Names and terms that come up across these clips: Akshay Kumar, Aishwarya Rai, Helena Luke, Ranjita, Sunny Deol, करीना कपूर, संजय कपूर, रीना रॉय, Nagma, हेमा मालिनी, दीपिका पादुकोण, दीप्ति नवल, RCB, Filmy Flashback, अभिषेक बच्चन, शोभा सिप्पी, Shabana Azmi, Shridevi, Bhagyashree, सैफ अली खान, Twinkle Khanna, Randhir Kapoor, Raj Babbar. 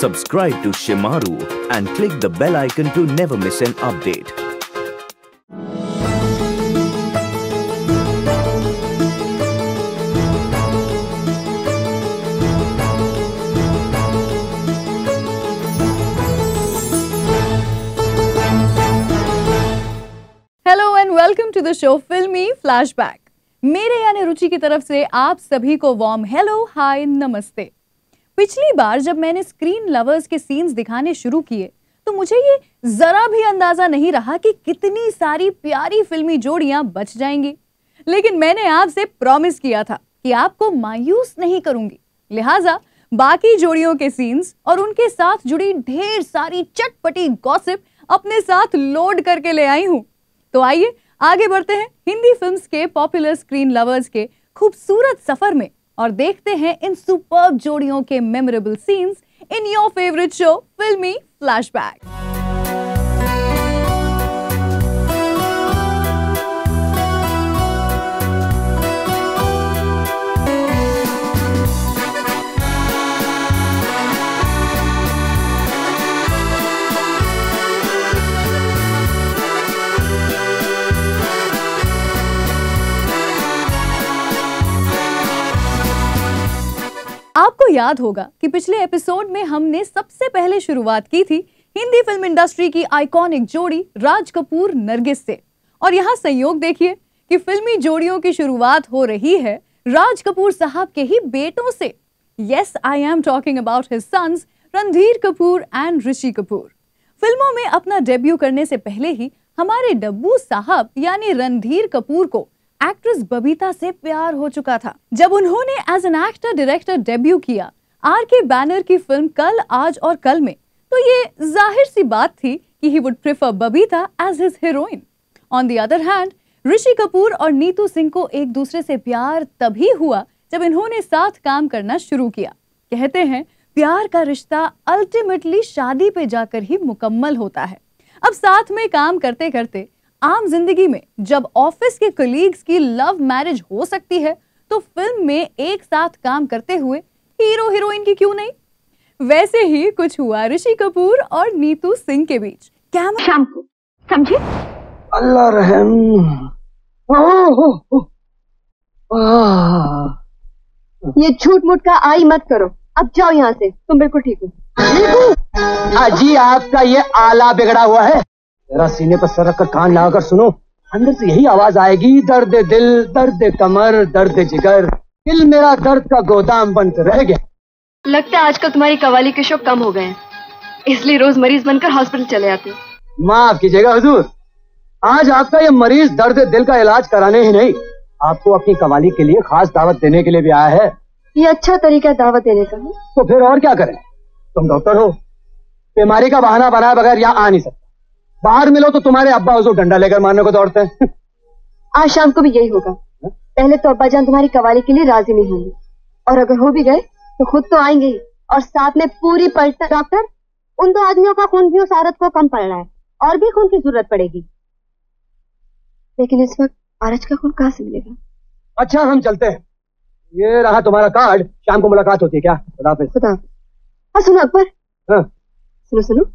Subscribe to Shemaroo and click the bell icon to never miss an update. Hello and welcome to the show Filmi flashback. मेरे यानी रुचि की तरफ से आप सभी को वार्म हेलो, हाय, नमस्ते। पिछली बार जब मैंने स्क्रीन लवर्स के सीन्स दिखाने शुरू किए तो मुझे ये जरा भी अंदाजा नहीं रहा कि कितनी सारी प्यारी फिल्मी जोड़ियां बच जाएंगी, लेकिन मैंने आपसे प्रॉमिस किया था कि आपको मायूस नहीं करूंगी। लिहाजा बाकी जोड़ियों के सीन्स और उनके साथ जुड़ी ढेर सारी चटपटी गॉसिप अपने साथ लोड करके ले आई हूं। तो आइए आगे बढ़ते हैं हिंदी फिल्म्स के पॉपुलर स्क्रीन लवर्स के खूबसूरत सफर में और देखते हैं इन सुपर्ब जोड़ियों के memorable scenes in your favourite show Filmi flashback. आपको याद होगा कि पिछले एपिसोड में हमने सबसे पहले शुरुआत की थी हिंदी फिल्म इंडस्ट्री की आइकॉनिक जोड़ी राज कपूर नरगिस से, और यहाँ संयोग देखिए कि फिल्मी जोड़ियों की शुरुआत हो रही है राज कपूर साहब के ही बेटों से। Yes, I am talking about his sons Randhir Kapoor and Rishi Kapoor. फिल्मों में अपना डेब्यू करने से पहले ही हमारे डब्बू साहब यानी रणधीर कपूर को एक्ट्रेस बबीता से प्यार हो चुका था। जब उन्होंने as an actor director debut किया आरके बैनर की फिल्म कल आज और कल में, तो ये जाहिर सी बात थी कि he would prefer Babita as his heroine. On the other hand Rishi Kapoor और नीतू सिंह को एक दूसरे से प्यार तभी हुआ जब इन्होंने साथ काम करना शुरू किया। कहते हैं प्यार का रिश्ता अल्टीमेटली शादी पे जाकर ही मुकम्मल होता है। अब साथ में काम करते करते आम जिंदगी में जब ऑफिस के कलीग्स की लव मैरिज हो सकती है तो फिल्म में एक साथ काम करते हुए हीरो हीरोइन की क्यों नहीं। वैसे ही कुछ हुआ ऋषि कपूर और नीतू सिंह के बीच। क्या शाम को, समझे? अल्लाह रहम। ये झूठ मूठ का आई मत करो, अब जाओ यहाँ से, तुम बिल्कुल ठीक हो। अजी आपका ये आला बिगड़ा हुआ है। मेरा सीने पर सर रखकर कान लगाकर सुनो, अंदर से यही आवाज आएगी, दर्द दिल, दर्द कमर, दर्द जिगर, दिल मेरा दर्द का गोदाम बनकर रह गया। लगता है आजकल तुम्हारी कवाली के शो कम हो गए हैं, इसलिए रोज मरीज बनकर हॉस्पिटल चले आते हो। माफ कीजिएगा हुजूर, आज आपका ये मरीज दर्द दिल का इलाज कराने ही नहीं, आपको अपनी कवाली के लिए खास दावत देने के लिए भी आया है। ये अच्छा तरीका दावत देने का। तो फिर और क्या करें, तुम डॉक्टर हो, बीमारी का बहाना बनाए बगैर यहाँ आ नहीं सकते। बाहर मिलो तो तुम्हारे अब्बा हुजूर डंडा लेकर मारने को दौड़ते हैं। आज शाम को भी यही होगा। पहले तो अब्बा जान तुम्हारी कवाली के लिए राजी नहीं होंगे, और अगर हो भी गए तो खुद तो आएंगे ही, और साथ में पूरी पलटा। डॉक्टर, उन दो आदमियों का खून भी उस औरत को कम पड़ रहा है, और भी खून की जरूरत पड़ेगी, लेकिन इस वक्त आरज का खून कहाँ से मिलेगा। अच्छा हम चलते हैं, ये रहा तुम्हारा कार्ड, शाम को मुलाकात होती है क्या? खुदा। हाँ सुनो अकबर, हाँ सुनो सुनो,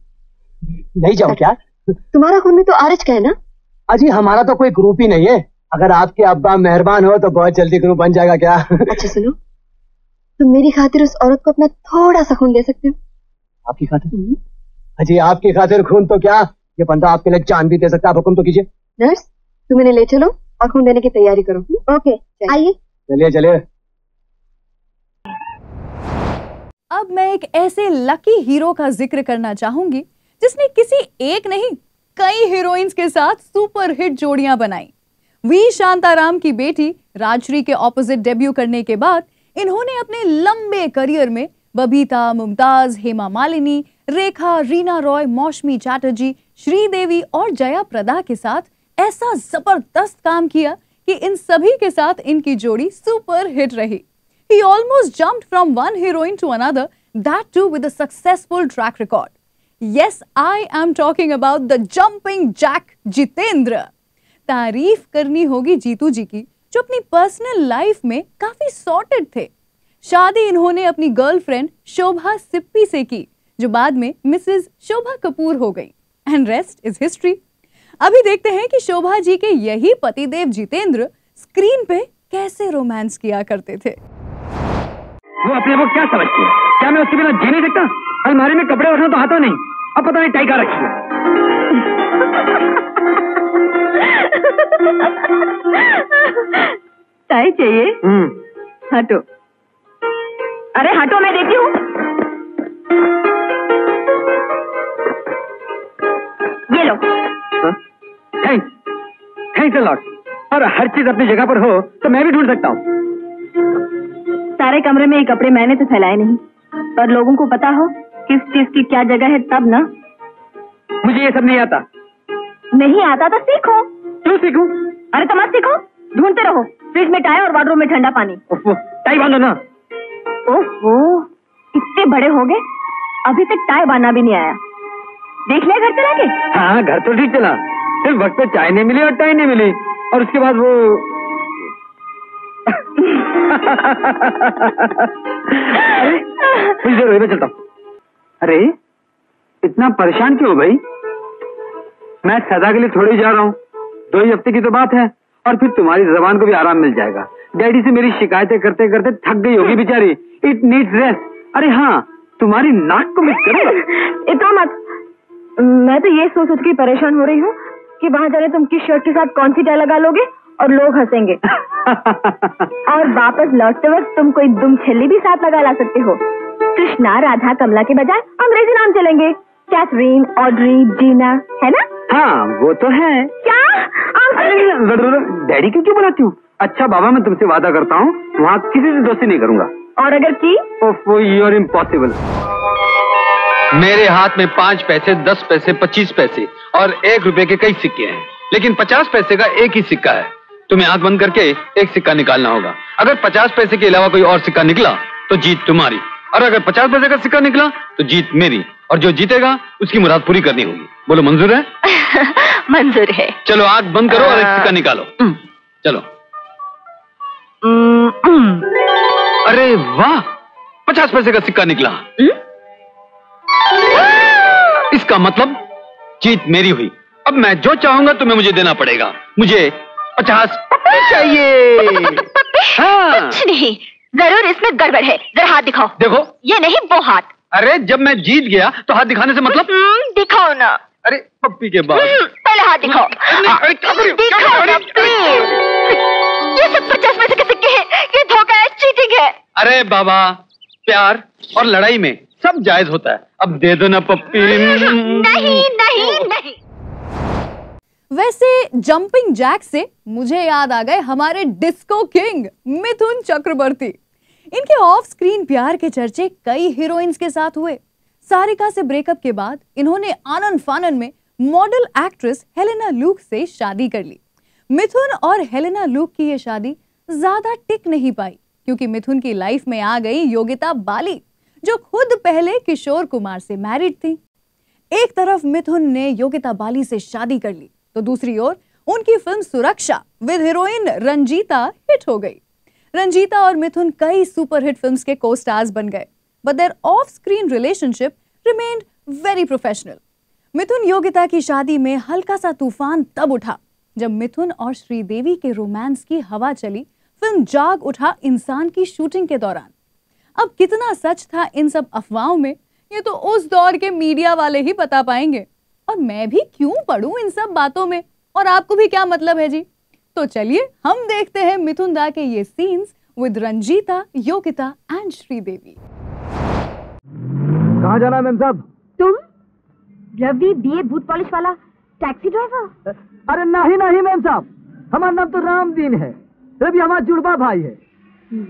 नहीं जाओ क्या? तुम्हारा खून में तो आरएच का है ना? अजी हमारा तो कोई ग्रुप ही नहीं है, अगर आपके अब्बा मेहरबान हो तो बहुत जल्दी ग्रुप बन जाएगा क्या? अच्छा सुनो, तुम मेरी खातिर उस औरत को अपना थोड़ा सा खून दे सकते हो? आपकी खातिर? अजी आपकी खातिर खून तो क्या, ये बंदा आपके लिए जान भी दे सकता है, आप हुक्म तो कीजिए। नर्स तुम इन्हें ले चलो और खून देने की तैयारी करो। ओके आइए, चलिए चलिए। अब मैं एक ऐसे लकी हीरो का जिक्र करना चाहूंगी जिसने किसी एक नहीं कई हीरोइंस के साथ सुपर हिट जोड़ियां बनाई। वी शांताराम की बेटी राजश्री के ऑपोजिट डेब्यू करने के बाद इन्होंने अपने लंबे करियर में बबीता, मुमताज, हेमा मालिनी, रेखा, रीना रॉय, मौसमी चैटर्जी, श्रीदेवी और जया प्रदा के साथ ऐसा जबरदस्त काम किया कि इन सभी के साथ इनकी जोड़ी सुपर हिट रही। He almost jumped from one heroine to another, that too with a successful track record. Yes, I am talking about the jumping jack Jeetendra. तारीफ करनी होगी जीतू जी की, जो अपनी पर्सनल लाइफ में काफी सॉर्टेड थे। शादी इन्होंने अपनी गर्लफ्रेंड शोभा सिप्पी से की, जो बाद में मिसेज शोभा कपूर हो गई। And rest is history. अभी देखते हैं कि शोभा जी के यही पतिदेव जितेंद्र स्क्रीन पे कैसे रोमांस किया करते थे। वो अपने को क्या समझती है? क्या मैं उसके बिना जी नहीं सकता? अलमारी में कपड़े रखना तो हाथों नहीं, अब पता नहीं टाई का रखी है। टाई चाहिए? हटो। अरे हटो, मैं देती हूँ। ये लो। Thanks, thanks a lot. और हर चीज अपनी जगह पर हो तो मैं भी ढूंढ सकता हूँ। सारे कमरे में ये कपड़े मैंने तो फैलाए नहीं, पर लोगों को पता हो किस चीज की क्या जगह है तब ना। मुझे ये सब नहीं आता। नहीं आता तो सीखो। क्यों सीखूं? अरे तो मत सीखो, ढूंढते रहो। फ्रिज में टाई और वार्डरोब में ठंडा पानी। टाई बांधो ना। ओहो, इतने बड़े हो गए, अभी तक टाई बांधना भी नहीं आया। देख लिया घर चला के? हाँ, घर तो ठीक चला, सिर्फ वक्त पे चाय नहीं मिली और टाई नहीं मिली, और उसके बाद वो अरे चलता। अरे इतना परेशान क्यों हो भाई? मैं सदा के लिए थोड़ी जा रहा हूँ, 2 ही हफ्ते की तो बात है, और फिर तुम्हारी जबान को भी आराम मिल जाएगा। डैडी से मेरी शिकायतें करते करते थक गई होगी बेचारी। It needs rest. अरे हाँ, तुम्हारी नाक को मिस करो। इतना मत। मैं तो ये सोच के परेशान हो रही हूँ कि वहाँ जाने तुम किस शर्ट के साथ कौन सी टाई लगा लोगे और लोग हंसेंगे। और वापस लौटते वक्त तुम कोई दुम छेली भी साथ लगा ला सकते हो। कृष्णा, राधा, कमला के बजाय अंग्रेजी नाम चलेंगे। कैथरीन, ऑड्री, जीना, है ना? हाँ, वो तो है। क्या? डैडी को क्यों बुलाती हूँ? अच्छा बाबा, मैं तुमसे वादा करता हूँ वहाँ किसी से दोस्ती नहीं करूँगा। और अगर की? You're impossible. मेरे हाथ में 5 पैसे, 10 पैसे, 25 पैसे और 1 रुपए के कई सिक्के हैं, लेकिन 50 पैसे का एक ही सिक्का है। तुम्हें हाथ बंद करके एक सिक्का निकालना होगा। अगर 50 पैसे के अलावा कोई और सिक्का निकला तो जीत तुम्हारी, और अगर 50 पैसे का सिक्का निकला तो जीत मेरी, और जो जीतेगा उसकी मुराद पूरी करनी होगी। बोलो, मंजूर है? मंजूर है। चलो आग बंद करो और एक सिक्का निकालो। चलो। अरे वाह, 50 पैसे का सिक्का निकला। इसका मतलब जीत मेरी हुई। अब मैं जो चाहूंगा तुम्हें मुझे देना पड़ेगा। मुझे 50 पप्पी चाहिए। पप्पी? हाँ। कुछ नहीं, जरूर इसमें गड़बड़ है। जरा हाथ दिखाओ। देखो, ये नहीं वो हाथ। अरे जब मैं जीत गया तो हाथ दिखाने से मतलब? दिखाओ ना। अरे पप्पी के बाद पहले हाथ दिखाओ। ये सब 50 पैसे के सिक्के हैं। ये धोखा है, चीटिंग है। अरे बाबा, प्यार और लड़ाई में सब जायज होता है। अब दे दो ना पप्पी। नहीं नहीं नहीं। वैसे जंपिंग जैक से मुझे याद आ गए हमारे डिस्को किंग मिथुन चक्रवर्ती। इनके ऑफ स्क्रीन प्यार के चर्चे कई हीरोइंस के साथ हुए। सारिका से ब्रेकअप के बाद इन्होंने आनन फानन में मॉडल एक्ट्रेस हेलेना लूक से शादी कर ली। मिथुन और हेलेना लूक की ये शादी ज्यादा टिक नहीं पाई, क्योंकि मिथुन की लाइफ में आ गई योगिता बाली, जो खुद पहले किशोर कुमार से मैरिड थी। एक तरफ मिथुन ने योगिता बाली से शादी कर ली, तो दूसरी ओर उनकी फिल्म सुरक्षा विद हीरोइन रंजीता हिट हो गई। रंजीता और मिथुन कई सुपरहिट फिल्म्स के को-स्टार्स बन गए, but their off screen relationship remained very professional. Mithun Yogita की शादी में हल्का सा तूफान तब उठा जब मिथुन और श्रीदेवी के रोमांस की हवा चली फिल्म जाग उठा इंसान की शूटिंग के दौरान। अब कितना सच था इन सब अफवाहों में, ये तो उस दौर के मीडिया वाले ही बता पाएंगे, और मैं भी क्यों पढ़ूं इन सब बातों में, और आपको भी क्या मतलब है जी। तो चलिए हम देखते हैं मिथुन दा के ये scenes with Ranjeeta, Yogita and Sridevi. कहाँ जाना है मैम साहब? तुम रवि बीए बूट पॉलिश वाला टैक्सी ड्राइवर? अरे नहीं नहीं मैम साहब, हमारा नाम तो रामदीन है। रवि हमारा जुड़वा भाई है।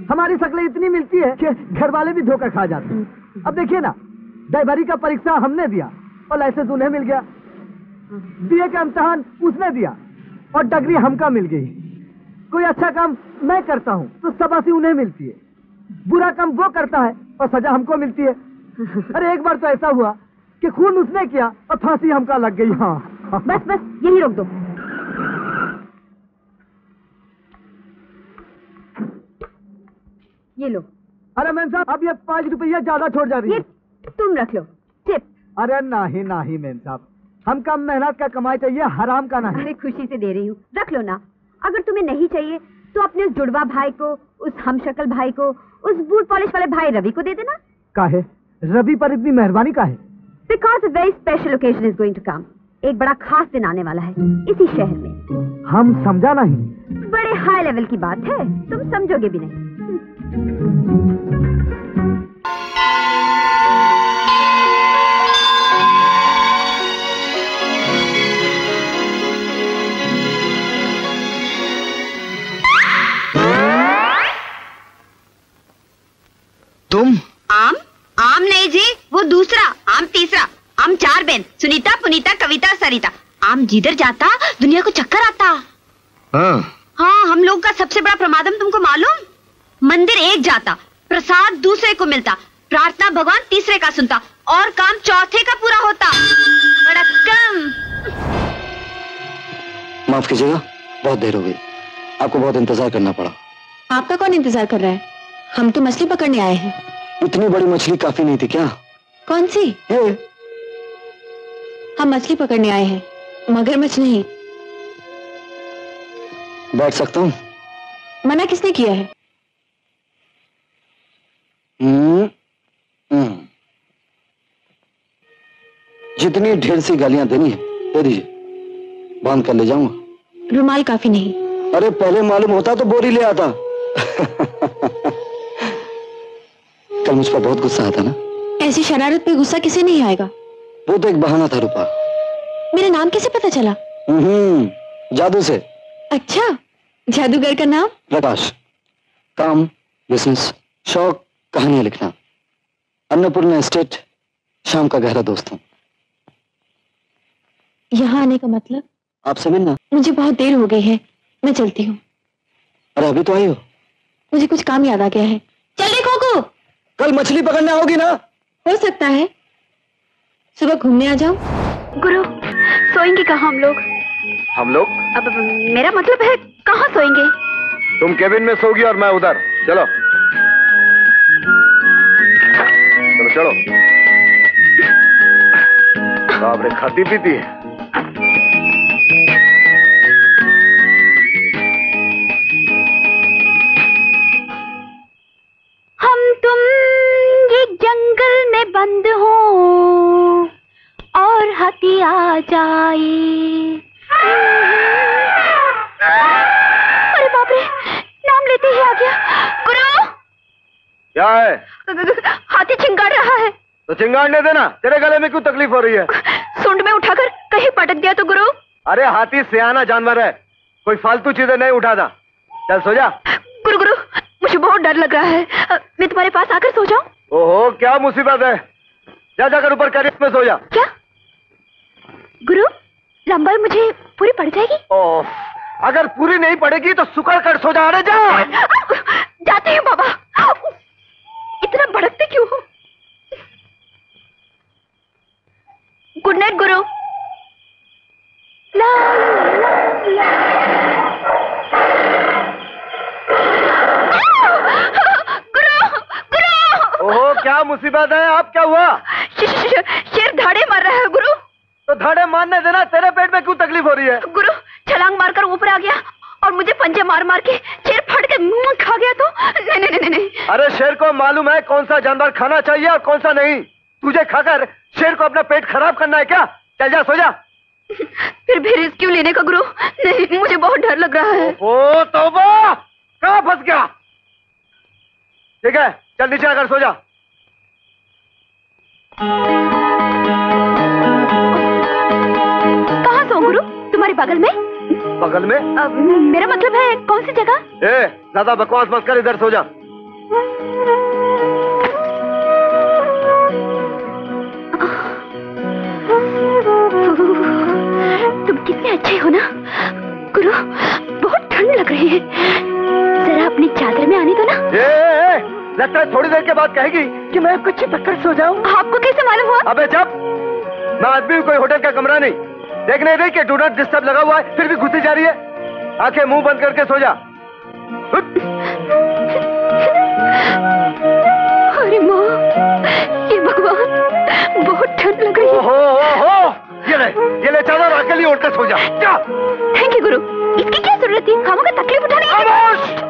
हमारी शक्लें इतनी मिलती है कि घर वाले भी धोखा खा जाते हैं। अब देखिए ना, ड्राइवरी का परीक्षा हमने दिया और लाइसेंस उन्हें मिल गया। बीए का इम्तहान उसने दिया और डिग्री हमका मिल गई। कोई अच्छा काम मैं करता हूँ तो शाबाशी उन्हें मिलती है, बुरा काम वो करता है और सजा हमको मिलती है। अरे एक बार तो ऐसा हुआ कि खून उसने किया और फांसी हमका लग गई। हाँ, बस बस यही रोक दो। ये लो। अरे मैम साहब, अब ये 5 रुपया ज्यादा छोड़ जा रही है। तुम रख लो। टिप। अरे नहीं नहीं मेम साहब, हम कम मेहनत का कमाई चाहिए, हराम का नहीं। मैं खुशी से दे रही हूँ, रख लो ना। अगर तुम्हें नहीं चाहिए तो अपने उस जुड़वा भाई को, उस हमशक्ल भाई को, उस बूट पॉलिश वाले भाई रवि को दे देना। काहे? रवि पर इतनी मेहरबानी काहे? Because a very special occasion is going to come. एक बड़ा खास दिन आने वाला है इसी शहर में। हम समझा नहीं। बड़े हाई लेवल की बात है, तुम समझोगे भी नहीं। तुम आम? आम नहीं जी, वो दूसरा आम, तीसरा आम, चार बहन सुनीता, पुनीता, कविता, सरिता। आम जिधर जाता दुनिया को चक्कर आता। हाँ, हम लोग का सबसे बड़ा प्रमादम तुमको मालूम? मंदिर एक जाता, प्रसाद दूसरे को मिलता, प्रार्थना भगवान तीसरे का सुनता और काम चौथे का पूरा होता। बड़ा कम। माफ कीजिएगा, बहुत देर हो गई, आपको बहुत इंतजार करना पड़ा। आपका कौन इंतजार कर रहा है? हम तो मछली पकड़ने आए हैं। इतनी बड़ी मछली काफी नहीं थी क्या? कौन सी? हम मछली पकड़ने आए हैं, मगरमच्छ नहीं। बैठ सकता हूँ? मना किसने किया है? जितनी ढेर सी गालियां देनी है दे दीजिए, बांध कर ले जाऊंगा। रुमाल काफी नहीं? अरे पहले मालूम होता तो बोरी ले आता। कल मुझ पर बहुत गुस्सा आता ना? ऐसी शरारत पे गुस्सा किसे नहीं आएगा। वो तो एक बहाना था रूपा। मेरा नाम कैसे पता चला? जादू से। अच्छा, जादूगर का नाम? प्रकाश। काम, बिजनेस, शौक, कहानियां लिखना। अन्नपूर्णा एस्टेट, शाम का गहरा दोस्त हूँ। यहाँ आने का मतलब? आपसे मिलना। मुझे बहुत देर हो गई है, मैं चलती हूँ। अरे अभी तो आई हो। मुझे कुछ काम याद आ गया है। चले कोको। कल मछली पकड़ना होगी ना? हो सकता है। सुबह घूमने आ जाऊं? गुरु, सोएंगे कहाँ हम लोग? हम लोग? अब मेरा मतलब है कहाँ सोएंगे? तुम केबिन में सोगी और मैं उधर। चलो चलो चलो। बाप रे, खाती पीती है। तुम ये जंगल में बंद हो और हाथी आ जाए। अरे बाप रे, नाम लेते ही आ गया। गुरु, क्या है? हाथी चिंगाड़ रहा है। तो चिंगाड़ने देना, तेरे गले में क्यों तकलीफ हो रही है? सूंड में उठाकर कहीं पटक दिया तो गुरु। अरे हाथी सियाना जानवर है, कोई फालतू चीजें नहीं उठाता। चल सो जा। गुरु गुरु, मुझे बहुत डर लग रहा है, मैं तुम्हारे पास आकर सो जाऊं? ओहो, क्या मुसीबत है। जा जाकर ऊपर करिश्मे में सो जा। क्या गुरु, लंबाई मुझे पूरी पड़ जाएगी? ओह, अगर पूरी नहीं पड़ेगी तो सुकड़ कर सो जा। अरे जा। जाते हैं बाबा, इतना भड़कते क्यों हो? गुड नाइट गुरु। ला, ला, ला। ओहो, क्या मुसीबत है? आप क्या हुआ? शेर धाड़े मार रहा है गुरु। तो धाड़े मारने देना, तेरे पेट में क्यों तकलीफ हो रही है? गुरु छलांग मारकर ऊपर आ गया और मुझे पंजे मार मार के शेर फट के मुंह खा गया तो। नहीं नहीं नहीं। अरे शेर को मालूम है कौन सा जानवर खाना चाहिए और कौन सा नहीं। तुझे खाकर शेर को अपना पेट खराब करना है क्या? चल जा सो जा। फिर भी रिस्क क्यों लेने का गुरु? नहीं, मुझे बहुत डर लग रहा है। ओ तौबा, कहाँ फंस गया? ठीक है, चल नीचे आकर सो जा। कहाँ सो गुरु? तुम्हारे बगल में? बगल में? मेरा मतलब है कौन सी जगह? ए, ज्यादा बकवास मत कर, इधर सो जा। तुम कितने अच्छे हो ना गुरु, बहुत ठंड लग रही है, जरा अपनी चादर में आने दो ना। ए, लगता है थोड़ी देर के बाद कहेगी कि मैं कुछ चिपक कर सो जाऊं। आपको कैसे मालूम हुआ? अबे जब मैं आदमी, कोई होटल का कमरा नहीं। देखने नहीं कि डू नॉट डिस्टर्ब लगा हुआ है, फिर भी घुसी जा रही है। आंखें मुंह बंद करके सो जा। अरे माँ, ये भगवान, बहुत भूख लग रही है। ओहो, ये ले चादर आके लिए उड़ते सो जा। जा। थैंक यू गुरु, इसकी क्या जरूरत थी, खामों का तकलीफ उठाने की।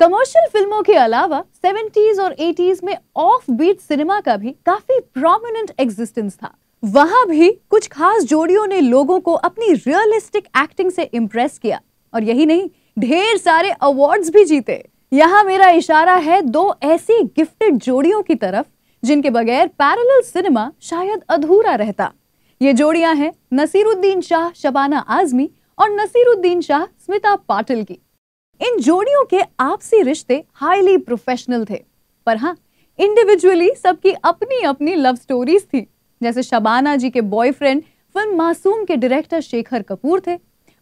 कमर्शियल फिल्मों के अलावा 70s और 80s में ऑफ बीट सिनेमा का भी काफी प्रोमिनेंट एग्जिस्टेंस था। वहां भी कुछ खास जोड़ियों ने लोगों को अपनी रियलिस्टिक एक्टिंग से इम्प्रेस किया और यही नहीं, ढेर सारे अवार्ड्स भी जीते। यहाँ मेरा इशारा है दो ऐसी गिफ्टेड जोड़ियों की तरफ जिनके बगैर पैरेलल सिनेमा शायद अधूरा रहता। ये जोड़ियां हैं नसीरुद्दीन शाह शबाना आजमी और नसीरुद्दीन शाह स्मिता पाटिल की। इन जोड़ियों के आपसी रिश्ते हाईली प्रोफेशनल थे, पर हाँ, इंडिविजुअली सबकी अपनी अपनी लव स्टोरीज थी। जैसे शबाना जी के बॉयफ्रेंड फिल्म मासूम के डायरेक्टर शेखर कपूर थे,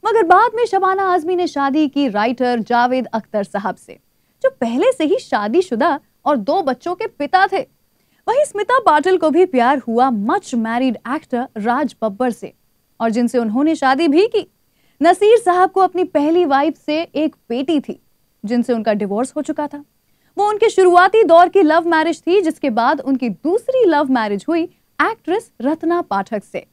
मगर बाद में शबाना आजमी ने शादी की राइटर जावेद अख्तर साहब से, जो पहले से ही शादीशुदा और 2 बच्चों के पिता थे। वहीं स्मिता पाटिल को भी प्यार हुआ much married actor Raj Babbar से, और जिनसे उन्होंने शादी भी की। नसीर साहब को अपनी पहली वाइफ से एक बेटी थी, जिनसे उनका डिवोर्स हो चुका था। वो उनके शुरुआती दौर की लव मैरिज थी, जिसके बाद उनकी दूसरी लव मैरिज हुई एक्ट्रेस रत्ना पाठक से।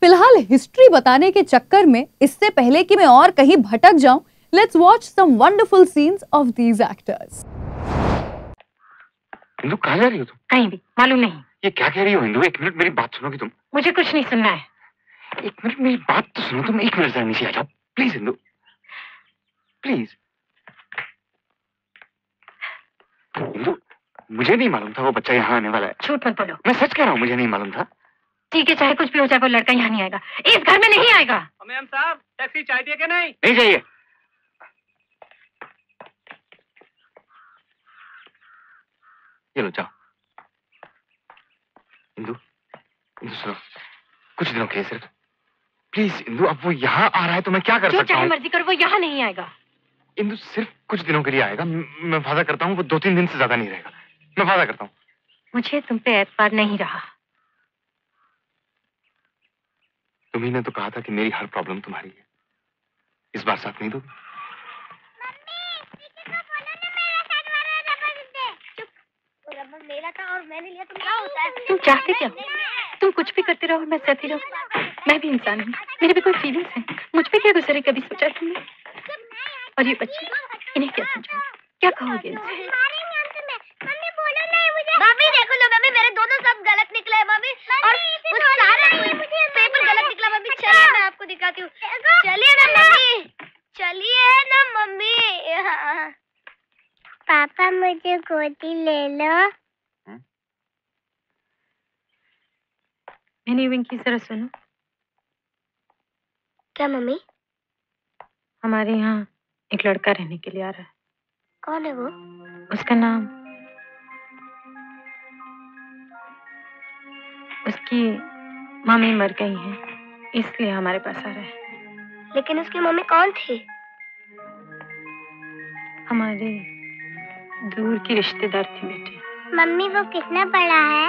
फिलहाल हिस्ट्री बताने के चक्कर में, इससे पहले कि मैं और कहीं भटक जाऊं, let's watch some wonderful scenes of these actors. Hindu कहाँ जा रही हो तुम? कहीं भी, मालूम नहीं। ये क्या कह रही हो हिंदू? एक मिनट मेरी बात सुनोगी तुम? मुझे कुछ नहीं सुनना है। एक मिनट मेरी बात तो सुनो तुम। एक मिनट नीचे आ जाओ प्लीज हिंदू, प्लीज। हिंदू, मुझे नहीं मालूम था वो बच्चा यहाँ आने वाला है। झूठ मत बोलो। मैं सच कह रहा हूँ, मुझे नहीं मालूम था। ठीक है, चाहे कुछ भी हो जाए, वो लड़का यहाँ नहीं आएगा, इस घर में नहीं आएगा। मैम साहब, टैक्सी चाहिए क्या? नहीं नहीं चाहिए। चलो जाओ। हिंदू, सुनो, कुछ दिनों के लिए सिर्फ, प्लीज इंदु। अब वो यहाँ आ रहा है तो मैं क्या कर सकता हूँ? जो चाहे मर्जी कर, वो यहाँ नहीं आएगा। इंदु सिर्फ कुछ दिनों के लिए आएगा, मैं वादा करता हूँ। वो 2-3 दिन से ज्यादा नहीं रहेगा, मैं वादा करता हूँ। मुझे तुम पे एतबार नहीं रहा। तुम्ही ने तो कहा था कि मेरी हर प्रॉब्लम तुम्हारी है। इस बार साथ नहीं दोगी? तुम चाहते क्या? तुम कुछ भी करते रहो, मैं सहती रहूं। मैं भी इंसान हूँ, मेरे भी कोई फीलिंग्स हैं। मुझ पे क्या गुजरे कभी सोचा तुमने? और ये बच्चे, इन्हें क्या समझाओ, क्या कहोगे इनसे? मम्मी देखो लो मम्मी, मेरे दोनों सब गलत निकले हैं मम्मी, और वो सारा पेपर गलत निकला मम्मी। चलिए मैं आपको दिखाती हूँ। चलिए ना मम्मी, चलिए ना मम्मी। पापा मुझे गोदी ले लो। मैंने विंकी, जरा सुनो। क्या मम्मी? हमारे यहाँ एक लड़का रहने के लिए आ रहा है। कौन है वो? उसका नाम, उसकी मम्मी मर गई है, इसलिए हमारे पास आ रहा है। लेकिन उसकी मम्मी कौन थी? हमारे दूर की रिश्तेदार थी बेटे। मम्मी वो कितना बड़ा है?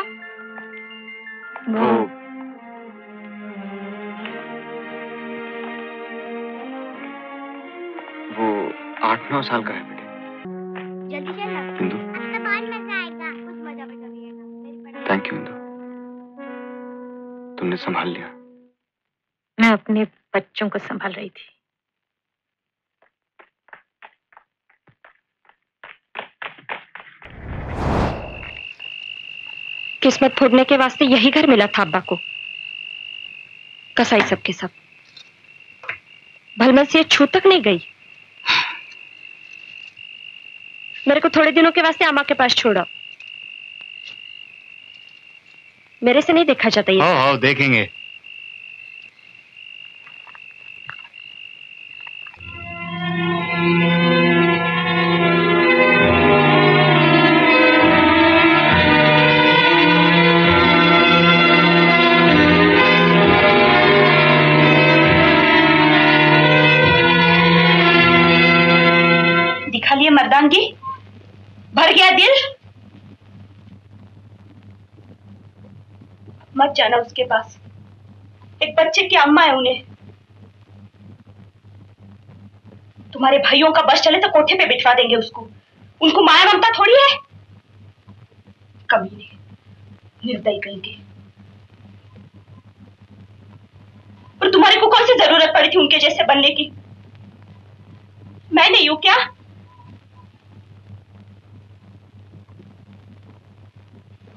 वो नौ साल का है बेटे। जल्दी चलना इंदु, तो बहुत मजा आएगा। कुछ मजा बचाइएगा। थैंक यू इंदु, तुमने संभाल लिया। मैं अपने बच्चों को संभाल रही थी। किस्मत फोड़ने के वास्ते यही घर मिला था अब्बा को। कसाई सबके सब, भलमन से छू तक नहीं गई। मेरे को थोड़े दिनों के वास्ते आमा के पास छोड़ा। मेरे से नहीं देखा जाता ये। हाँ, देखेंगे। दिखा लिए मर्दानगी? भर गया दिल। मत जाना उसके पास, एक बच्चे की अम्मा है। उन्हें तुम्हारे भाइयों का बस चले तो कोठे पे बिठवा देंगे उसको। उनको माया ममता थोड़ी है, कमीने। निर्दयी कहेंगे। और तुम्हारे को कौन सी जरूरत पड़ी थी उनके जैसे बनने की? मैं नहीं हूं क्या?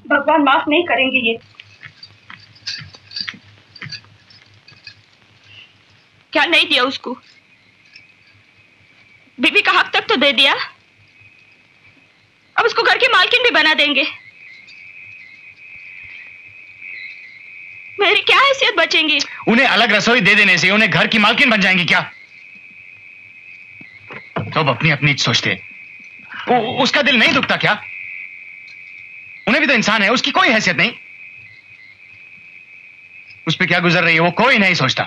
भगवान माफ नहीं करेंगे ये। क्या नहीं दिया उसको? बीवी का हक तक तो दे दिया, अब उसको घर की मालकिन भी बना देंगे। मेरी क्या हैसियत बचेंगी? उन्हें अलग रसोई दे देने से उन्हें घर की मालकिन बन जाएंगी क्या? तो अब अपनी अपनी सोचते, उसका दिल नहीं दुखता क्या? उन्हें भी तो इंसान है, उसकी कोई हैसियत नहीं। उस पर क्या गुजर रही है वो कोई नहीं सोचता।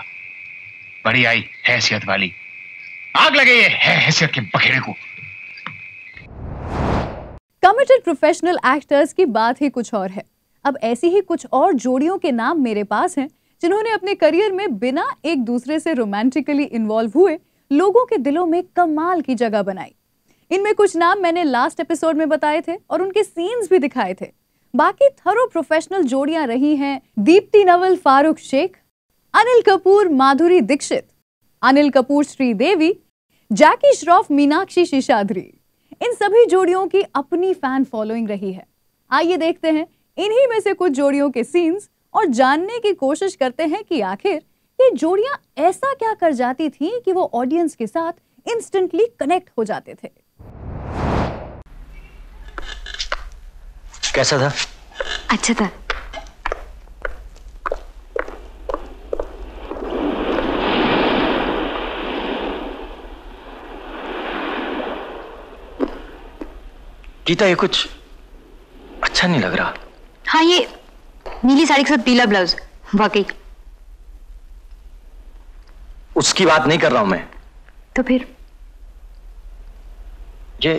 बड़ी आई हैसियत वाली, आग लगे ये हैसियत के बखेड़े को। कमिटेड प्रोफेशनल एक्टर्स की बात ही कुछ और है। अब ऐसी ही कुछ और जोड़ियों के नाम मेरे पास हैं, जिन्होंने अपने करियर में बिना एक दूसरे से रोमांटिकली इन्वॉल्व हुए लोगों के दिलों में कमाल की जगह बनाई। इनमें कुछ नाम मैंने लास्ट एपिसोड में बताए थे और उनके सीन्स भी दिखाए थे। बाकी थरो प्रोफेशनल जोड़ियां रही हैं दीप्ति नवल फारूक शेख, अनिल कपूर माधुरी दीक्षित, अनिल कपूर श्रीदेवी, जैकी श्रॉफ मीनाक्षी शेषाद्री। इन सभी जोड़ियों की अपनी फैन फॉलोइंग रही है। आइए देखते हैं इन्हीं में से कुछ जोड़ियों के सीन्स और जानने की कोशिश करते हैं कि आखिर ये जोड़ियां ऐसा क्या कर जाती थीं कि वो ऑडियंस के साथ इंस्टेंटली कनेक्ट हो जाते थे। कैसा था? अच्छा था। गीता, ये कुछ अच्छा नहीं लग रहा। हाँ, ये नीली साड़ी के साथ पीला ब्लाउज, वाकई। उसकी बात नहीं कर रहा हूं मैं। तो फिर ये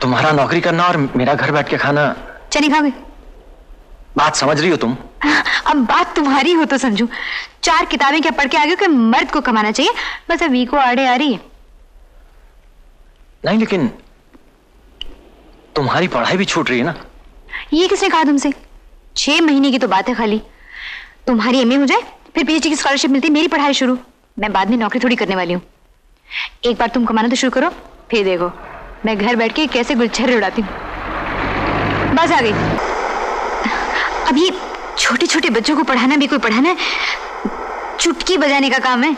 तुम्हारा नौकरी करना और मेरा घर बैठ के खाना। चने खाओगे? बात समझ रही हो तुम? अब बात तुम्हारी हो तो समझू। 4 किताबें क्या पढ़ के आ गए कि मर्द को कमाना चाहिए, बस अभी को आड़े आ रही है। नहीं, लेकिन तुम्हारी पढ़ाई भी छूट रही है ना। ये किसने कहा तुमसे? 6 महीने की तो बात है खाली। तुम्हारी एमए हो जाए, फिर पीएचडी की स्कॉलरशिप मिलती है, मेरी पढ़ाई शुरू। मैं बाद में नौकरी थोड़ी करने वाली हूँ। एक बार तुम कमाना तो शुरू करो, फिर देखो मैं घर बैठ के कैसे गुलछर्रे उड़ाती हूँ। बस आ गई। अब ये छोटे छोटे बच्चों को पढ़ाना भी कोई पढ़ाना है? चुटकी बजाने का काम है।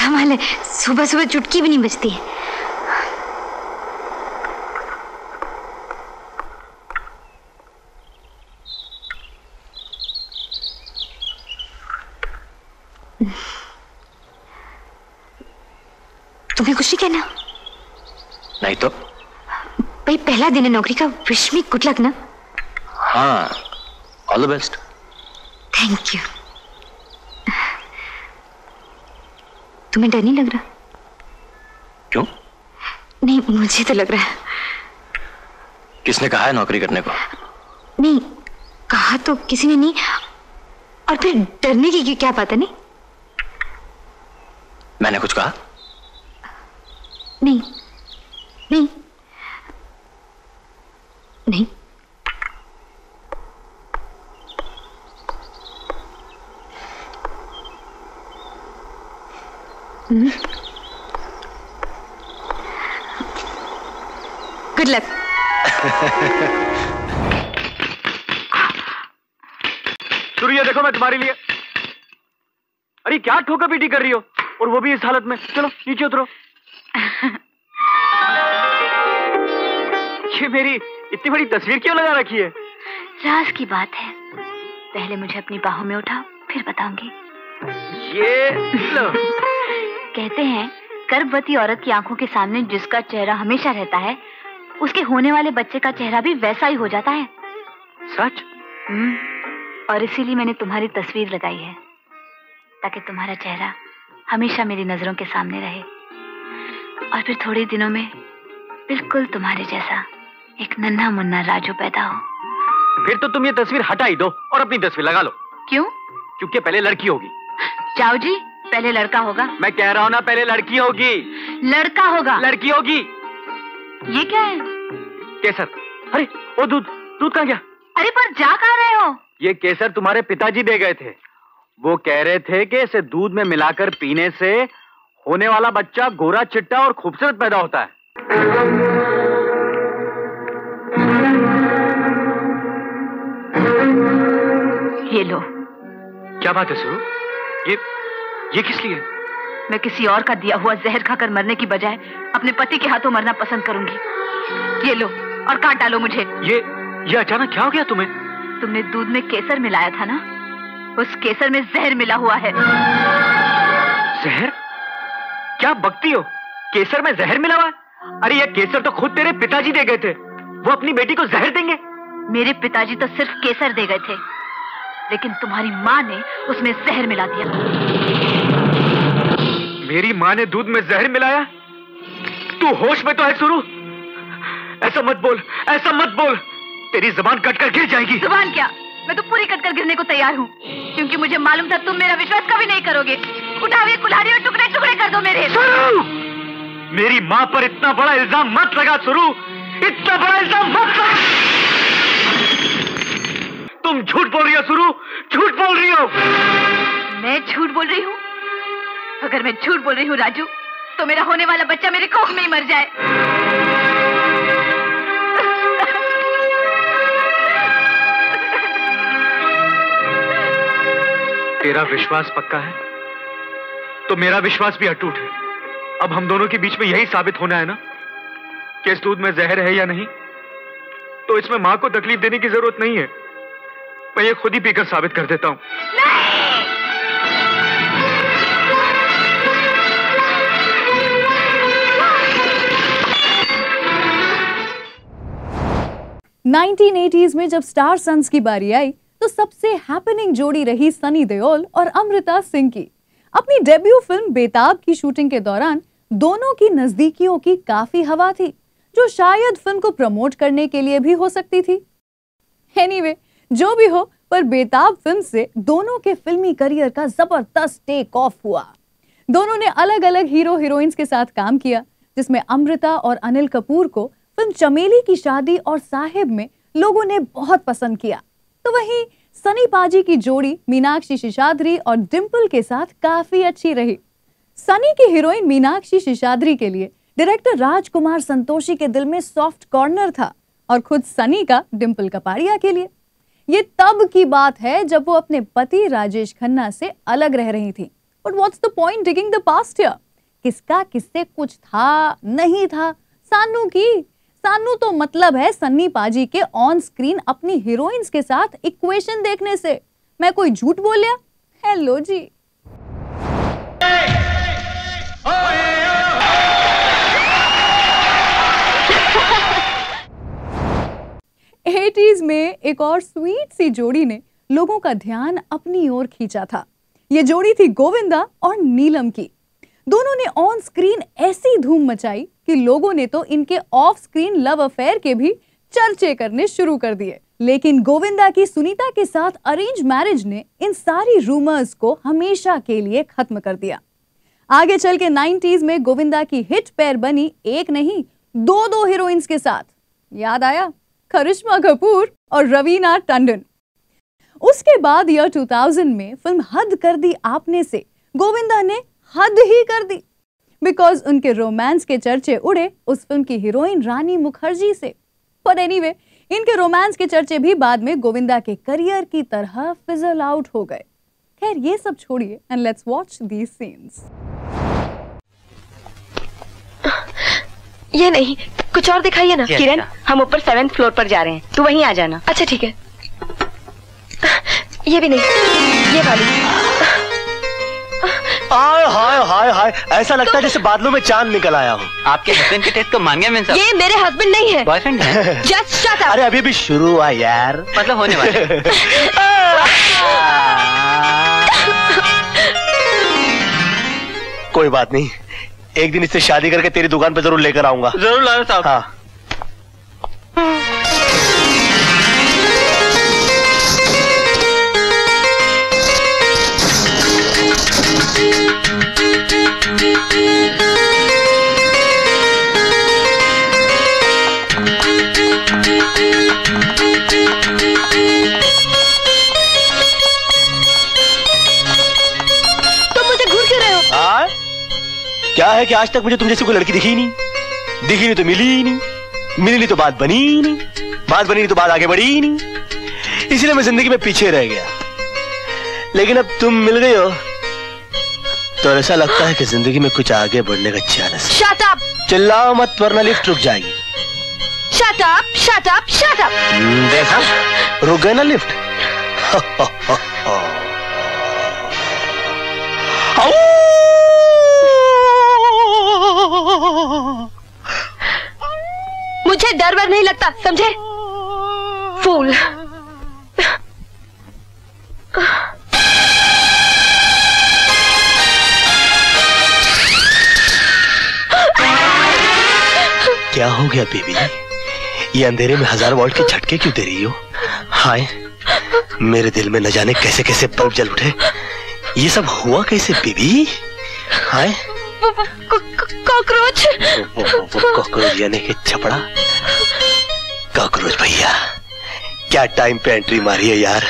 कमाल है, सुबह सुबह चुटकी भी नहीं बजती है। तुम्हें कुछ नहीं कहना? नहीं तो भाई, पहला दिन है नौकरी का। विश मी गुड लक ना। हाँ, all the best. Thank you. तुम्हें डर नहीं लग रहा? क्यों? नहीं, मुझे तो लग रहा है। किसने कहा है नौकरी करने को? नहीं, कहा तो किसी ने नहीं। और फिर डरने की क्या बात है? नहीं, मैंने कुछ कहा नहीं। नहीं नहीं, गुड लक। तुरिया, देखो मैं तुम्हारे लिए। अरे क्या ठोका पीटी कर रही हो, और वो भी इस हालत में? चलो नीचे उतरो। ये मेरी इतनी बड़ी तस्वीर क्यों लगा रखी है? राज की बात है, पहले मुझे अपनी बाहों में उठाओ, फिर बताऊंगी। ये लो। कहते हैं गर्भवती औरत की आंखों के सामने जिसका चेहरा हमेशा रहता है, उसके होने वाले बच्चे का चेहरा भी वैसा ही हो जाता है। सच? और इसीलिए मैंने तुम्हारी तस्वीर लगाई है, ताकि तुम्हारा चेहरा हमेशा मेरी नजरों के सामने रहे, और फिर थोड़े दिनों में बिल्कुल तुम्हारे जैसा एक नन्हा मुन्ना राजू पैदा हो। फिर तो तुम ये तस्वीर हटा ही दो और अपनी तस्वीर लगा लो। क्यों? क्योंकि पहले लड़की होगी। चाऊ जी, पहले लड़का होगा। मैं कह रहा हूँ ना, पहले लड़की होगी। लड़का होगा, लड़की होगी। ये क्या है? केसर। अरे वो दूध, दूध कहाँ गया? अरे पर जा कहाँ रहे हो? ये केसर तुम्हारे पिताजी दे गए थे। वो कह रहे थे कि इसे दूध में मिलाकर पीने से होने वाला बच्चा गोरा चिट्टा और खूबसूरत पैदा होता है। ये लो। क्या बात है सुरु? ये किस लिए? मैं किसी और का दिया हुआ जहर खाकर मरने की बजाय अपने पति के हाथों मरना पसंद करूंगी। ये लो और काट डालो मुझे। ये अचानक क्या हो गया तुम्हें? तुमने दूध में केसर मिलाया था ना, उस केसर में जहर मिला हुआ है। जहर? क्या बकती हो, केसर में जहर मिला हुआ? अरे ये केसर तो खुद तेरे पिताजी दे गए थे, वो अपनी बेटी को जहर देंगे? मेरे पिताजी तो सिर्फ केसर दे गए थे, लेकिन तुम्हारी माँ ने उसमें जहर मिला दिया। मेरी माँ ने दूध में जहर मिलाया? तू होश में तो है सुरु? ऐसा मत बोल, ऐसा मत बोल, तेरी जुबान कटकर गिर जाएगी। जुबान क्या, मैं तो पूरी कटकर गिरने को तैयार हूँ, क्योंकि मुझे मालूम था तुम मेरा विश्वास कभी नहीं करोगे। उठाओ ये कुल्हाड़ी और टुकड़े टुकड़े कर दो मेरे। सुरु! मेरी माँ पर इतना बड़ा इल्जाम मत लगा सुरु, इतना बड़ा इल्जाम मत लगा। तुम झूठ बोल रही हो सुरु, झूठ बोल रही हो। मैं झूठ बोल रही हूँ? अगर मैं झूठ बोल रही हूँ राजू, तो मेरा होने वाला बच्चा मेरे कोख में ही मर जाए। तेरा विश्वास पक्का है तो मेरा विश्वास भी अटूट है। अब हम दोनों के बीच में यही साबित होना है ना कि इस दूध में जहर है या नहीं। तो इसमें माँ को तकलीफ देने की जरूरत नहीं है, मैं ये खुद ही पीकर साबित कर देता हूँ। नहीं! 1980s में जब स्टार सन्स की बारी आई तो सबसे हैपनिंग जोड़ी रही सनी देओल और अमृता सिंह की। अपनी डेब्यू फिल्म बेताब की शूटिंग के दौरान दोनों की नजदीकियों की काफी हवा थी, जो शायद फिल्म को प्रमोट करने के लिए भी हो सकती थी। एनीवे, जो भी हो, पर बेताब फिल्म से दोनों के फिल्मी करियर का जबरदस्त टेक ऑफ हुआ। दोनों ने अलग अलग हीरो हीरोइंस के साथ काम किया, जिसमें अमृता और अनिल कपूर को फिल्म चमेली की शादी और साहिब में लोगों ने बहुत पसंद किया। तो वहीं सनी पाजी की जोड़ी मीनाक्षी शिशाद्री और डिम्पल के साथ काफी अच्छी रही। सनी की हीरोइन मीनाक्षी शिशाद्री के लिए डायरेक्टर राजकुमार संतोषी के दिल में सॉफ्ट कॉर्नर था और खुद सनी का डिम्पल कपाड़िया के लिए। ये तब की बात है जब वो अपने पति राजेश खन्ना से अलग रह रही थी। But what's the point digging the past here? किसका किससे कुछ था नहीं था। सानू तो मतलब है सन्नी पाजी के ऑन स्क्रीन अपनी हीरोइंस के साथ इक्वेशन देखने से। मैं कोई झूठ बोलिया? हेलो जी। एटीज में एक और स्वीट सी जोड़ी ने लोगों का ध्यान अपनी ओर खींचा था। ये जोड़ी थी गोविंदा और नीलम की। दोनों ने ऑन स्क्रीन ऐसी धूम मचाई कि लोगों ने तो इनके ऑफ स्क्रीन लव अफेयर के भी चर्चे करने शुरू कर दिए। लेकिन गोविंदा की सुनीता के साथ अरेंज मैरिज ने इन सारी रूमर्स को हमेशा के लिए खत्म कर दिया। आगे चल के 90s में गोविंदा की हिट पेयर बनी एक नहीं दो हीरोइंस के साथ। याद आया? करिश्मा कपूर और रवीना टंडन। उसके बाद ईयर 2000 में फिल्म हद कर दी आपने से गोविंदा ने हद ही कर दी, बिकॉज उनके रोमांस के चर्चे उड़े उस फिल्म की हीरोइन रानी मुखर्जी से। पर एनीवे, इनके रोमांस के चर्चे भी बाद में गोविंदा के करियर की तरह फिजल आउट हो गए। खैर ये सब छोड़िए and let's watch these scenes. ये नहीं, कुछ और दिखाइए ना। किरण, हम ऊपर 7th फ्लोर पर जा रहे हैं, तू वहीं आ जाना। अच्छा ठीक है। ये भी नहीं, ये वाली। हाय हाय हाय, ऐसा लगता है जैसे बादलों में चांद निकल आया हूँ। आपके हस्बैंड के टेस्ट को मान गया मैं सब। ये मेरे हस्बैंड नहीं है, बॉयफ्रेंड है। Just shut up. अरे अभी भी शुरू हुआ यार, मतलब होने वाला है। कोई बात नहीं, एक दिन इससे शादी करके तेरी दुकान पे जरूर लेकर आऊंगा। जरूर लाना साहब। हाँ। है कि आज तक मुझे तुम जैसी कोई लड़की दिखी नहीं तो मिली नहीं, मिली नहीं तो बात बनी नहीं, बात बनी नहीं तो बात आगे बढ़ी नहीं, इसलिए मैं जिंदगी में पीछे रह गया। लेकिन अब तुम मिल गई हो तो ऐसा लगता है कि जिंदगी में कुछ आगे बढ़ने का चांस। शट अप, चिल्लाओ मत वरना लिफ्ट रुक जाएगी। Shut up, shut up, shut up. देखा, रुक गए ना लिफ्ट। मुझे डर वर नहीं लगता, समझे फूल। क्या हो गया बेबी? ये अंधेरे में 1000 वोल्ट के झटके क्यों दे रही हो? हाय, मेरे दिल में न जाने कैसे कैसे बल्ब जल उठे। ये सब हुआ कैसे बेबी? हाय, कॉकरोच। कॉकरोच यानी कि छपड़ा कॉकरोच। भैया क्या टाइम पे एंट्री मारी है यार।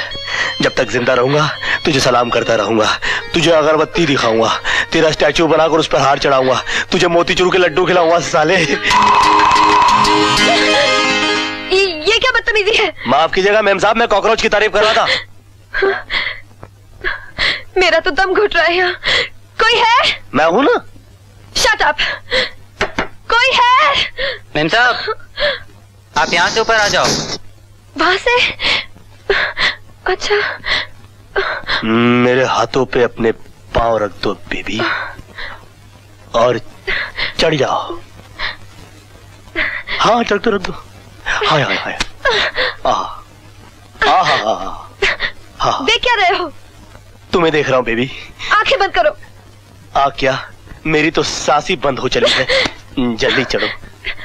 जब तक जिंदा रहूंगा तुझे सलाम करता रहूंगा, तुझे अगरबत्ती दिखाऊंगा, तेरा स्टैचू बनाकर उस पर हार चढ़ाऊंगा, तुझे मोतीचूर के लड्डू खिलाऊंगा साले। ये क्या बदतमीजी है? माफ कीजिएगा मैम साहब, मैं कॉकरोच की तारीफ कर रहा था। मेरा तो दम घुट रहा है। कोई है? मैं हूँ ना। Shut up. कोई है? मैम साहब आप यहाँ से ऊपर आ जाओ। वहां से? अच्छा। मेरे हाथों पे अपने पाँव रख दो बेबी और चढ़ जाओ। हाँ चढ़ तो रख दो। हाय हाय हाय। हाँ। देख क्या रहे हो? तुम्हें देख रहा हूँ बेबी। आंखें बंद करो। आ क्या? मेरी तो सांस ही बंद हो चली है। जल्दी चढ़ो,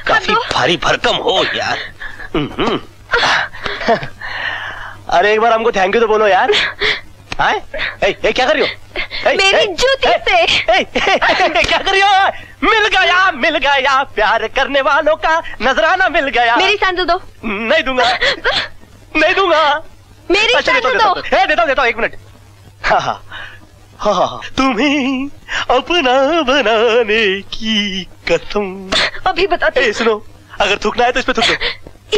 काफी भारी भरकम हो यार। अरे एक बार हमको थैंक यू तो बोलो यार। हाँ? ए, क्या कर रही हो? मेरी जूती से। क्या कर रही हो? मिल गया प्यार करने वालों का नजराना मिल गया। मेरी सांस दो। नहीं दूंगा, नहीं दूंगा। मेरी अच्छा, सांस दो। देता हूँ 1 मिनट। हाँ, तुम्हें अपना बनाने की कसम। अभी बताते। सुनो, अगर थूकना है तो इस पे थूक दो।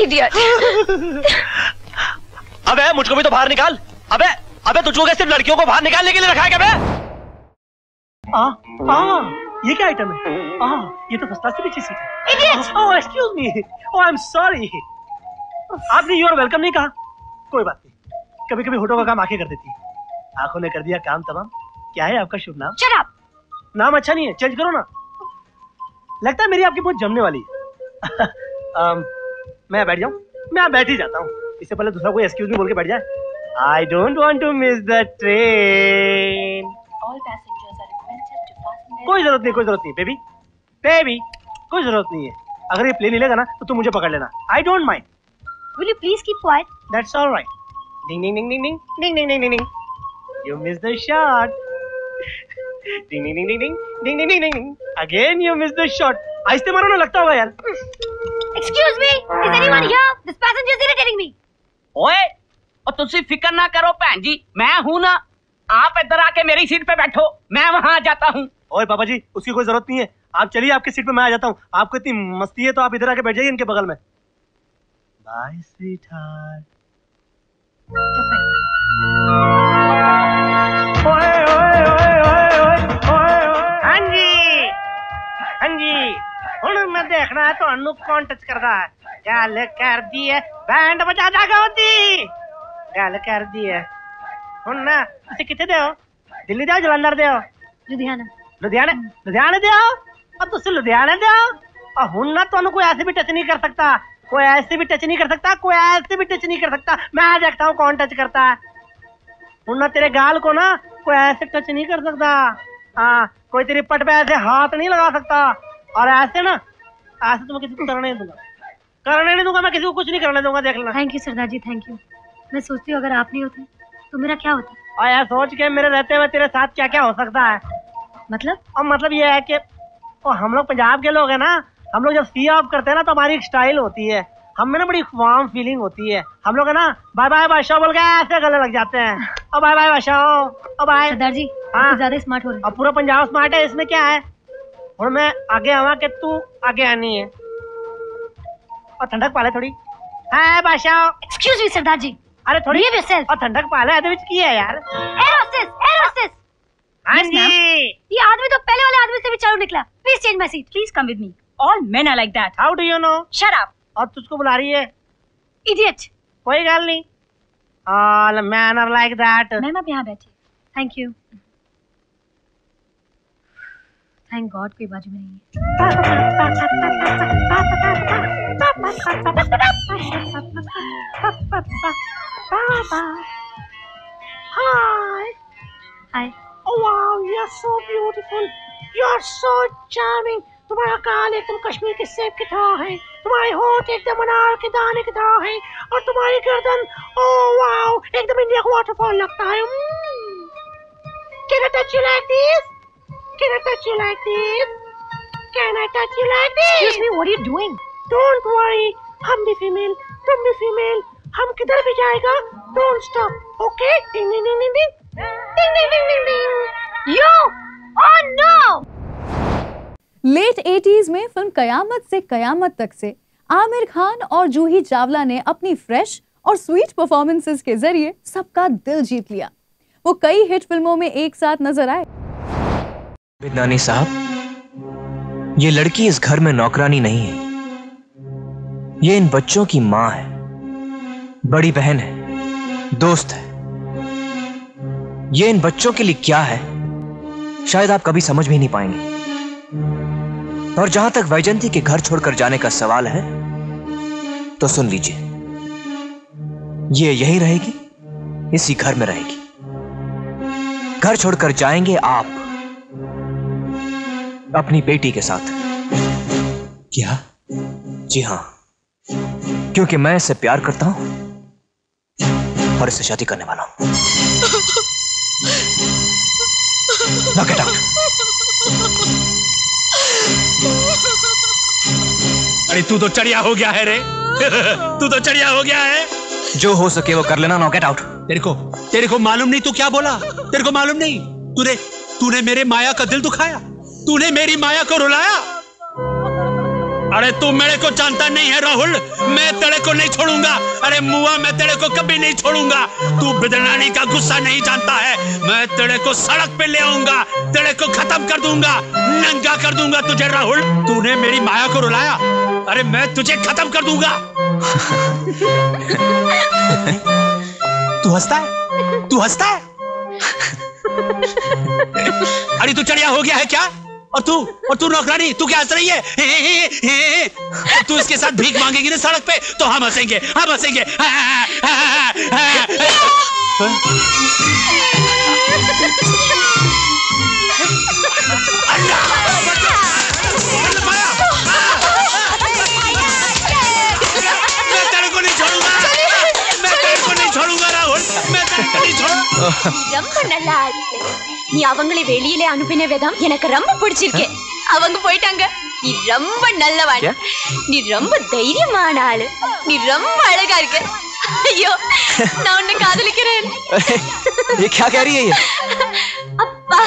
इडियट। अबे मुझको भी तो बाहर निकाल। अबे तुझको क्या सिर्फ लड़कियों को बाहर निकालने के लिए रखा है क्या बे? ये क्या आइटम है? ये तो सस्ता से भी चीज है। Idiot. Oh excuse me, oh I am sorry. आपने यू आर वेलकम नहीं कहा। कोई बात नहीं, कभी कभी होठों का काम आंखें कर देती है। आंखों ने कर दिया काम तमाम। क्या है आपका शुभ नाम? Shut up. नाम अच्छा नहीं है, चेंज करो ना। लगता है मेरी आपकी बहुत जमने वाली है। मैं बैठ जाऊँ? मैं बैठ ही जाता हूँ, इससे पहले दूसरा कोई एक्सक्यूज मी बोल के बैठ जाए। I don't want to miss the train. All passengers are requested to fasten their. कोई जरूरत नहीं बेबी, कोई जरूरत नहीं है। अगर ये प्लेन हिलेगा ना तो तुम मुझे पकड़ लेना। I don't mind. Will you please keep quiet? That's all right. Ding ding ding ding ding ding ding ding ding. You missed the shot. Ding ding ding ding ding ding ding ding ding. Again you missed the shot. आहिस्ते मारो ना, लगता होगा यार। Excuse me, is anyone here? This passenger is irritating me. ओए, और तुसी फिक्र ना करो भैन जी, मैं हूँ ना। आप इधर आके मेरी सीट पे बैठो, मैं वहाँ आ जाता हूँ। ओए पापा जी, उसकी कोई जरूरत नहीं है, आप चलिए, आपकी सीट पे मैं आ जाता हूँ। आपको इतनी मस्ती है तो आप इधर आके बैठ जाइए इनके बगल में। Bye sweetheart. ओए ओए ओए ओए ओए ओए। हाँ जी हूँ मैं देखना है तो अनु कौन टच कर रहा है। गल कर दी है, बैंड बजा जागा होती। गल कर दी है हुण ना। तुसीं कित्थे दे हो? दिल्ली दे हो, जलंधर दे हो, लुधियाने दे हो? अब तुसीं लुधियाने दे हो और हुण ना तुहानूं कोई ऐसे भी टच नहीं कर सकता, कोई ऐसे भी टच नहीं कर सकता, कोई ऐसे भी टच नहीं कर सकता। मैं देखता हूँ कौन टच करता है। हुण ना तेरे गाल को ना कोई ऐसे टच नहीं कर सकता। हाँ, कोई तेरी पट पे ऐसे हाथ नहीं लगा सकता। और ऐसे ना ऐसे तुम्हें किसी को करने नहीं दूंगा। मैं किसी को कुछ नहीं करने दूंगा, देख लेना। Thank you Sardar ji, thank you. मैं सोचती हूँ अगर आप नहीं होते तो मेरा क्या होता। और यार सोच के मेरे रहते हुए तेरे साथ क्या क्या हो सकता है। मतलब ये है कि हम लोग पंजाब के लोग हैं ना, हम लोग जब सी ऑफ करते हैं ना तो हमारी एक स्टाइल होती है, हमें ना बड़ी वार्म फीलिंग होती है। हम लोग है ना बाय बाय बादशाह बोल के ऐसे गले लग जाते हैं। अब बाय बाय बादशाह, अब बाय। सरदार जी हाँ, ज्यादा स्मार्ट हो रहे हैं। अब पूरा पंजाब स्मार्ट है, इसमें क्या है। और मैं आगे आवा के तू आगे आनी है और ठंडक पाले थोड़ी। हाय बादशाह, एक्सक्यूज मी सरदार जी। अरे थोड़ी और ठंडक पाले आधे विच की है यार। एरोसिस हां जी, ये आदमी तो पहले वाले आदमी से भी चालू निकला। Please change my seat, please come with me. All men are like that. How do you know? Shut up. और तुझको बुला रही है इडियट। कोई गल नहीं, all men are like that. Ma'am आप यहां बैठिए। Thank you. थैंक गॉड कोई बाजू में नहीं है। Hi. Oh wow, you are so beautiful. You are so charming. तुम्हारा काल एकदम कश्मीर के सेब की तरह है, तुम्हारे होंठ एकदम अनार के दाने की तरह है, और तुम्हारी गर्दन oh wow, एकदम इंडिया का वाटरफॉल लगता है। Can I touch you like this? Can I touch you like this? Can I touch you like this? Excuse me, what are you doing? Don't worry, हम भी फीमेल, तुम भी female, हम किधर भी जाएगा। Don't stop, okay? Ding ding ding ding ding. Ding, ding, ding, ding, ding. You! Oh no! Late 80s में film Qayamat Se कयामत तक से आमिर खान और जूही चावला ने अपनी फ्रेश और स्वीट परफॉर्मेंसेस के जरिए सबका दिल जीत लिया। वो कई हिट फिल्मों में एक साथ नजर आए। बिदनानी साहब, ये लड़की इस घर में नौकरानी नहीं है, ये इन बच्चों की माँ है, बड़ी बहन है, दोस्त है। ये इन बच्चों के लिए क्या है शायद आप कभी समझ भी नहीं पाएंगे। और जहां तक वैजयंती के घर छोड़कर जाने का सवाल है तो सुन लीजिए, ये यही रहेगी, इसी घर में रहेगी। घर छोड़कर जाएंगे आप अपनी बेटी के साथ। क्या? जी हां, क्योंकि मैं इससे प्यार करता हूं और इससे शादी करने वाला हूं। Knock it out. अरे तू तो चढ़िया हो गया है रे। तू तो चढ़िया हो गया है। जो हो सके वो कर लेना। Knock it out. तेरे को मालूम नहीं तू क्या बोला? तेरे को मालूम नहीं? तूने मेरे माया का दिल दुखाया, तूने मेरी माया को रुलाया। अरे तू मेरे को जानता नहीं है राहुल, मैं तेरे को नहीं छोड़ूंगा। अरे मुआ, मैं तेरे को कभी नहीं छोड़ूंगा। तू बिदनानी का गुस्सा नहीं जानता है। मैं तेरे को सड़क पे ले आऊंगा, तेरे को खत्म कर दूंगा, नंगा कर दूंगा तुझे। राहुल, तूने मेरी माया को रुलाया, अरे मैं तुझे खत्म कर दूंगा। तू हंसता है, तू हंसता है। अरे तू चढ़िया हो गया है क्या? और तू नौकरानी, तू क्या हंस रही है? तू इसके साथ भीख मांगेगी ना सड़क पे तो हम हंसेंगे, हम हंसेंगे। मैं तेरे को नहीं छोड़ूंगा, मैं तेरे को नहीं छोड़ूंगा राहुल, मैं तेरे को नहीं छोड़ूंगा। நீ அவங்களை வெளியிலே அனுப்பின விதம் எனக்கு ரொம்ப பிடிச்சிருக்கு. அவங்க போய்ட்டாங்க. நீ ரொம்ப நல்லவன். நீ ரொம்ப தைரியமான ஆளு. நீ ரொம்ப அழகா இருக்க. ஐயோ, நான் உன்னை காதலிக்கிறேன். ये क्या कह रही है ये? அப்பா,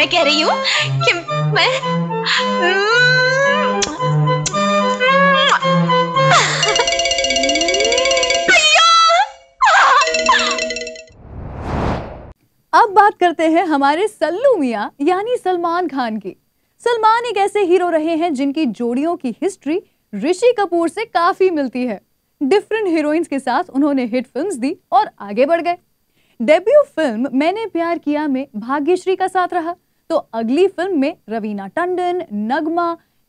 मैं कह रही हूं कि मैं अब बात करते हैं हमारे सल्लू मियां यानी सलमान खान की। सलमान एक ऐसे हीरो रहे हैं जिनकी जोड़ियों की हिस्ट्री ऋषि कपूर से काफी मिलती है। डिफरेंट हीरोइंस के साथ उन्होंने हिट फिल्म्स दी और आगे बढ़ गए। डेब्यू फिल्म मैंने प्यार किया में भाग्यश्री का साथ रहा, तो अगली फिल्म में रवीना टंडन, नगमा,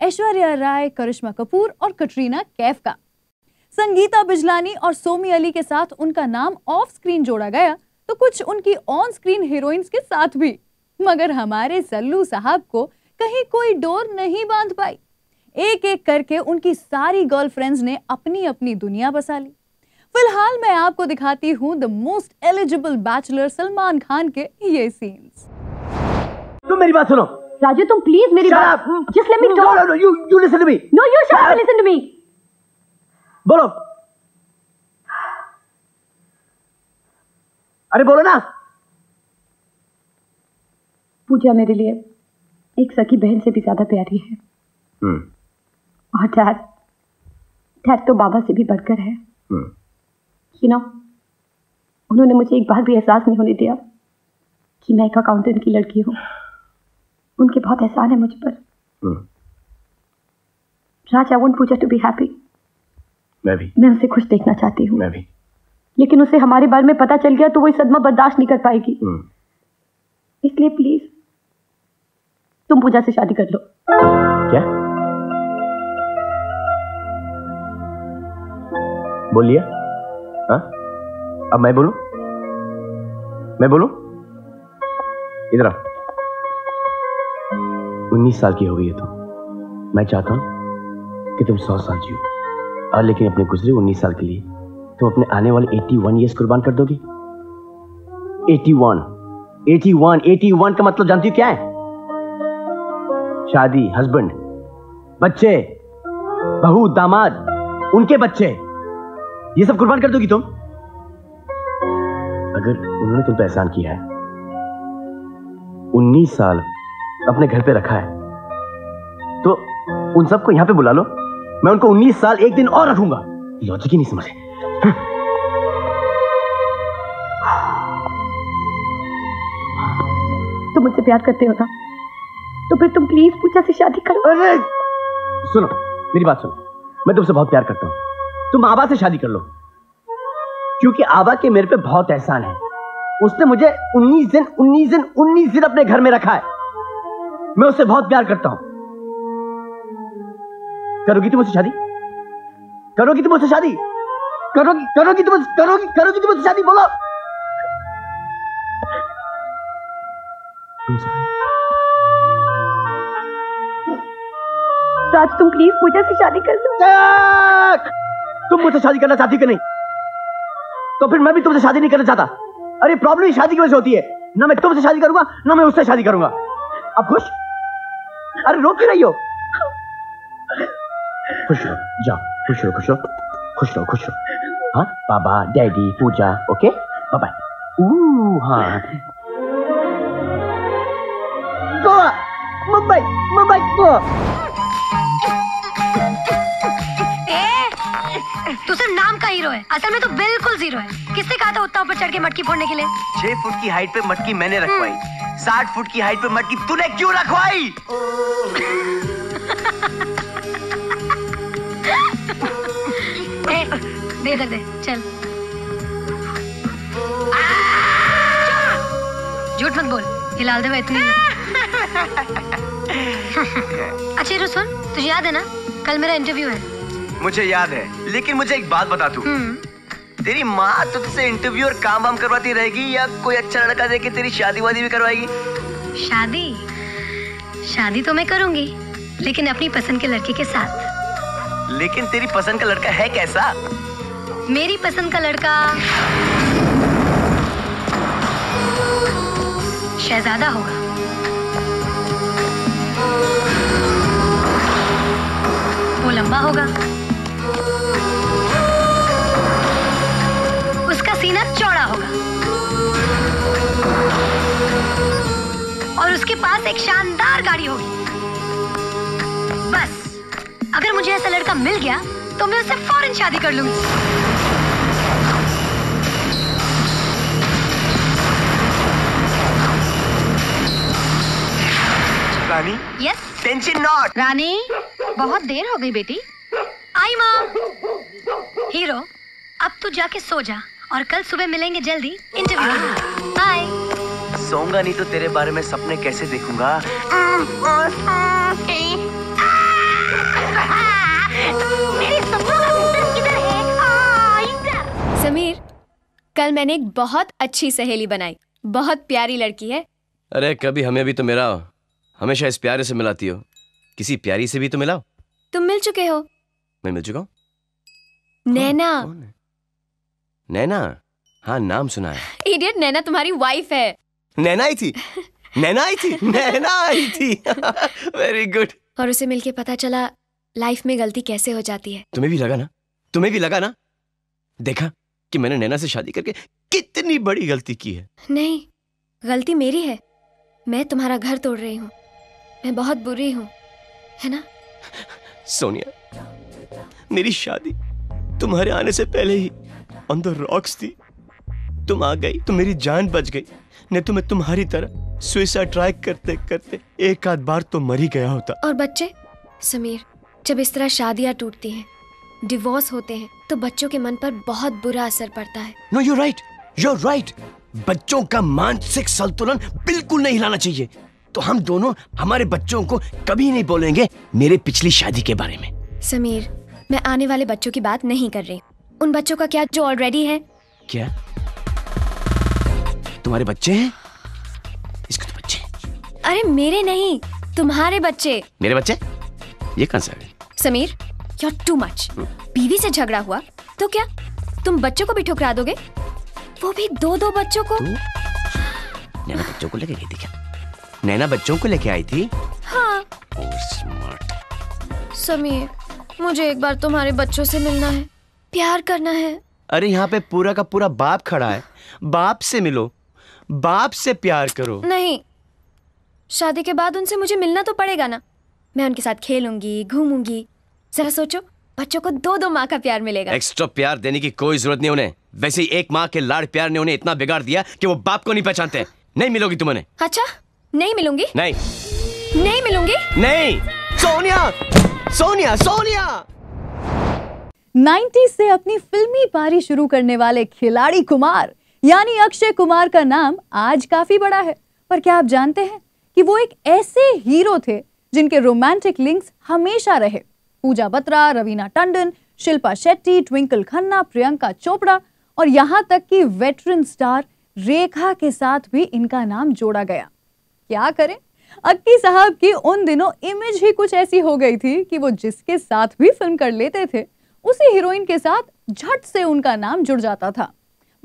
ऐश्वर्या राय, करिश्मा कपूर और कटरीना कैफ का। संगीता बिजलानी और सोमी अली के साथ उनका नाम ऑफ स्क्रीन जोड़ा गया, तो कुछ उनकी ऑन स्क्रीन हीरोइंस के साथ भी। मगर हमारे सल्लू साहब को कहीं कोई डोर नहीं बांध पाई। एक एक करके उनकी सारी गर्लफ्रेंड्स ने अपनी अपनी दुनिया बसा ली। फिलहाल मैं आपको दिखाती हूँ the most eligible bachelor Salman Khan के ये सीन्स। तुम मेरी बात सुनो राजू, तुम प्लीज मेरी बात, just let me talk. No you listen to me. No you shut up, listen to me. बोलो, अरे बोलो ना। पूजा मेरे लिए एक सखी बहन से भी ज्यादा प्यारी है। और डैड तो बाबा से भी बढ़कर है। यू नो, उन्होंने मुझे एक बार भी एहसास नहीं होने दिया कि मैं एक अकाउंटेंट की लड़की हूँ। उनके बहुत एहसान है मुझ पर। Raj, I want Pooja to be happy. मैं उसे खुश देखना चाहती हूँ, लेकिन उसे हमारे बारे में पता चल गया तो वो सदमा बर्दाश्त नहीं कर पाएगी। इसलिए प्लीज तुम पूजा से शादी कर लो। क्या? बोलिए। हाँ, अब मैं बोलूं? मैं बोलूं? इधर आ। 19 साल की हो गई है तुम। मैं चाहता हूं कि तुम 100 साल जियो, और लेकिन अपने गुजरे 19 साल के लिए तुम अपने आने वाले 81 ईयर्स कुर्बान कर दोगी। 81 का मतलब जानती हो क्या है? शादी, हस्बैंड, बच्चे, बहू, दामाद, उनके बच्चे, ये सब कुर्बान कर दोगी तुम? अगर उन्होंने तुम पर एहसान किया है, 19 साल अपने घर पे रखा है, तो उन सबको यहाँ पे बुला लो। मैं उनको 19 साल एक दिन और रखूंगा। लॉजिक ही नहीं समझे। तुम मुझसे प्यार करते हो ना, तो फिर तुम प्लीज पूजा से शादी करो। अरे सुनो, मेरी बात सुनो, मैं तुमसे बहुत प्यार करता हूँ। तुम आबा से शादी कर लो, क्योंकि आबा के मेरे पे बहुत एहसान है। उसने मुझे 19 दिन अपने घर में रखा है। मैं उससे बहुत प्यार करता हूँ। करोगी तुम मुझसे शादी? करोगी तुम मुझसे शादी? करोगी तुम मुझसे शादी? बोलो। राज, तुम प्लीज पूजा से शादी कर लो। तुम मुझसे शादी करना चाहती कि नहीं, तो फिर मैं भी तुमसे शादी नहीं करना चाहता। अरे प्रॉब्लम ही शादी की वजह से होती है ना। मैं तुमसे शादी करूंगा ना, मैं उससे शादी करूंगा। अब खुश? अरे रो क्यों रही हो? खुश रहो, जाओ, खुश रहो, खुश रहो, खुश रहो, खुश रहो। हाँ, बाबा, daddy, Pooja, okay, bye bye. हाँ, गोवा, मुंबई, मुंबई, गोवा। तू सिर्फ नाम का हीरो है, असल में तो बिल्कुल जीरो है। किसने कहा था उतना ऊपर चढ़ के मटकी फोड़ने के लिए? 6 फुट की हाइट पे मटकी मैंने रखवाई। 60 फुट की हाइट पे मटकी तूने क्यों रखवाई? दे दे दे, चल। झूठ मत बोल, ये लाल देवा इतनी। अच्छा हीरो सुन, तुझे याद है ना कल मेरा इंटरव्यू है? मुझे याद है, लेकिन मुझे एक बात बता, तू तेरी माँ तुझसे इंटरव्यू और काम वाम करवाती रहेगी या कोई अच्छा लड़का देके तेरी शादी वादी भी करवाएगी? शादी तो मैं करूंगी, लेकिन अपनी पसंद के लड़के के साथ। लेकिन तेरी पसंद का लड़का है कैसा? मेरी पसंद का लड़का शहजादा होगा। वो लंबा होगा, उसका सीना चौड़ा होगा, और उसके पास एक शानदार गाड़ी होगी। बस, अगर मुझे ऐसा लड़का मिल गया तो मैं उससे फौरन शादी कर लूंगी। रानी? Yes? Tension not. रानी, बहुत देर हो गई बेटी। आई माँ। हीरो, अब तू जाके सो जा, और कल सुबह मिलेंगे जल्दी इंटरव्यू। बाय। सोऊंगा नहीं तो तेरे बारे में सपने कैसे देखूंगा? मेरे सपनों का विलन किधर है? समीर, कल मैंने एक बहुत अच्छी सहेली बनाई। बहुत प्यारी लड़की है। अरे कभी हमें भी तो मिला। हमेशा इस प्यारे से मिलाती हो, किसी प्यारी से भी तो मिलाओ। तुम मिल चुके हो। मैं मिल चुका हूं। नैना। नैना? हाँ, नाम सुना है। इडियट, नैना तुम्हारी वाइफ है। नैना आई थी, नैना आई थी, नैना आई थी। Very good. और उसे मिलके पता चला लाइफ में गलती कैसे हो जाती है। तुम्हें भी लगा ना, तुम्हें भी लगा ना, देखा कि मैंने नैना से शादी करके कितनी बड़ी गलती की है। नहीं, गलती मेरी है। मैं तुम्हारा घर तोड़ रही हूँ। मैं बहुत बुरी हूँ, है ना? सोनिया, मेरी शादी तुम्हारे आने से पहले ही ऑन द रॉक्स थी। तुम आ गई तो मेरी जान बच गई, नहीं तो मैं तुम्हारी तरह सुसाइड ट्राई करते करते एक आध बार तो मर ही गया होता। और बच्चे समीर, जब इस तरह शादियाँ टूटती हैं, डिवोर्स होते हैं, तो बच्चों के मन पर बहुत बुरा असर पड़ता है। No, you right, you are right. बच्चों का मानसिक संतुलन बिल्कुल नहीं हिलाना चाहिए। तो हम दोनों हमारे बच्चों को कभी नहीं बोलेंगे मेरे पिछली शादी के बारे में। समीर, मैं आने वाले बच्चों की बात नहीं कर रही, उन बच्चों का क्या जो ऑलरेडी है। क्या तुम्हारे बच्चे हैं? इसके तो बच्चे। अरे मेरे नहीं, तुम्हारे बच्चे। मेरे बच्चे? ये कौन सा है? Sameer, you are too much. बीवी से झगड़ा हुआ तो क्या तुम बच्चों को भी ठुकरा दोगे? वो भी दो दो बच्चों को। नैना बच्चों को लेके गई थी क्या? नैना बच्चों को लेके आई थी। हाँ। और स्मार्ट। समीर, मुझे एक बार तुम्हारे बच्चों से मिलना है, प्यार करना है। अरे यहाँ पे पूरा का पूरा बाप खड़ा है, बाप से मिलो, बाप से प्यार करो। नहीं, शादी के बाद उनसे मुझे मिलना तो पड़ेगा ना। मैं उनके साथ खेलूंगी, घूमूंगी। जरा सोचो, बच्चों को दो दो माँ का प्यार मिलेगा। एक्स्ट्रा प्यार देने की कोई जरूरत नहीं उन्हें। वैसे ही एक माँ के लाड़ प्यार ने उन्हें इतना बिगाड़ दिया कि वो बाप को नहीं पहचानते। नहीं मिलोगी तुम उन्हें। अच्छा, नहीं मिलूंगी। नहीं, नहीं मिलूंगी। नहीं। सोनिया, सोनिया, सोनिया। 90s से अपनी फिल्मी पारी शुरू करने वाले खिलाड़ी कुमार यानी अक्षय कुमार का नाम आज काफी बड़ा है। पर क्या आप जानते हैं कि वो एक ऐसे हीरो थे जिनके रोमांटिक लिंक्स हमेशा रहे। पूजा बत्रा, रवीना टंडन, शिल्पा शेट्टी, ट्विंकल खन्ना, प्रियंका चोपड़ा और यहाँ तक कि वेटरन स्टार रेखा के साथ भी इनका नाम जोड़ा गया। क्या करें, अक्की साहब की उन दिनों इमेज ही कुछ ऐसी हो गई थी कि वो जिसके साथ भी फिल्म कर लेते थे उसी हीरोइन के साथ झट से उनका नाम जुड़ जाता था।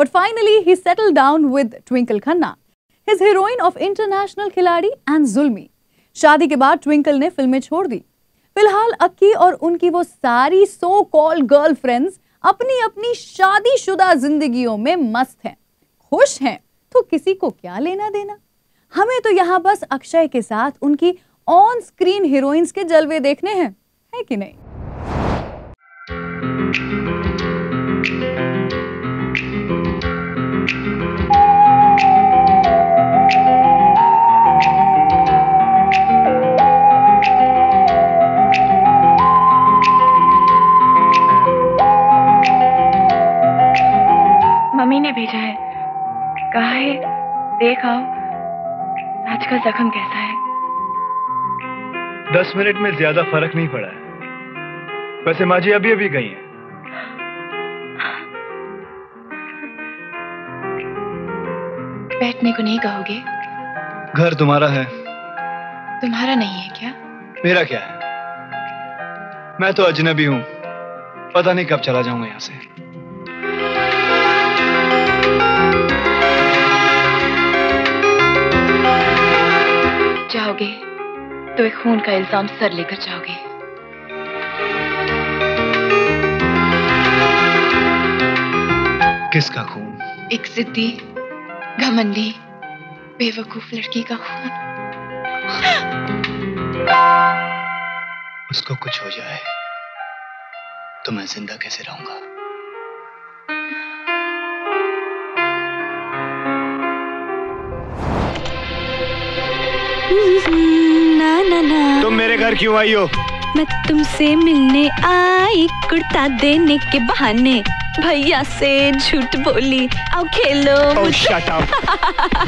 But finally he settle down with Twinkle Khanna, his heroine of international Khiladi and Zulmi. शादी के बाद ट्विंकल ने फिल्में छोड़ दी। फिलहाल अक्की और उनकी वो सारी सो कॉल्ड गर्लफ्रेंड्स अपनी अपनी शादीशुदा जिंदगियों में मस्त हैं, खुश हैं, तो किसी को क्या लेना देना। हमें तो यहाँ बस अक्षय के साथ उनकी ऑन स्क्रीन हीरोइंस के जलवे देखने हैं, है कि नहीं? मम्मी ने भेजा है, कहा है देख आओ आज का जख्म कैसा है। 10 मिनट में ज्यादा फर्क नहीं पड़ा है। वैसे माँ जी अभी अभी गई हैं। बैठने को नहीं कहोगे? घर तुम्हारा है। तुम्हारा नहीं है क्या? मेरा क्या है, मैं तो अजनबी हूँ, पता नहीं कब चला जाऊंगा यहाँ से। जाओगे तो एक खून का इल्जाम सर लेकर जाओगे। किसका खून? एक सिद्धि, घमंडी, बेवकूफ लड़की का खून। उसको कुछ हो जाए तो मैं जिंदा कैसे रहूंगा? तुम मेरे घर क्यों आई हो? मैं तुमसे मिलने आई, कुर्ता देने के बहाने भैया से झूठ बोली, आओ खेलो। oh, shut up.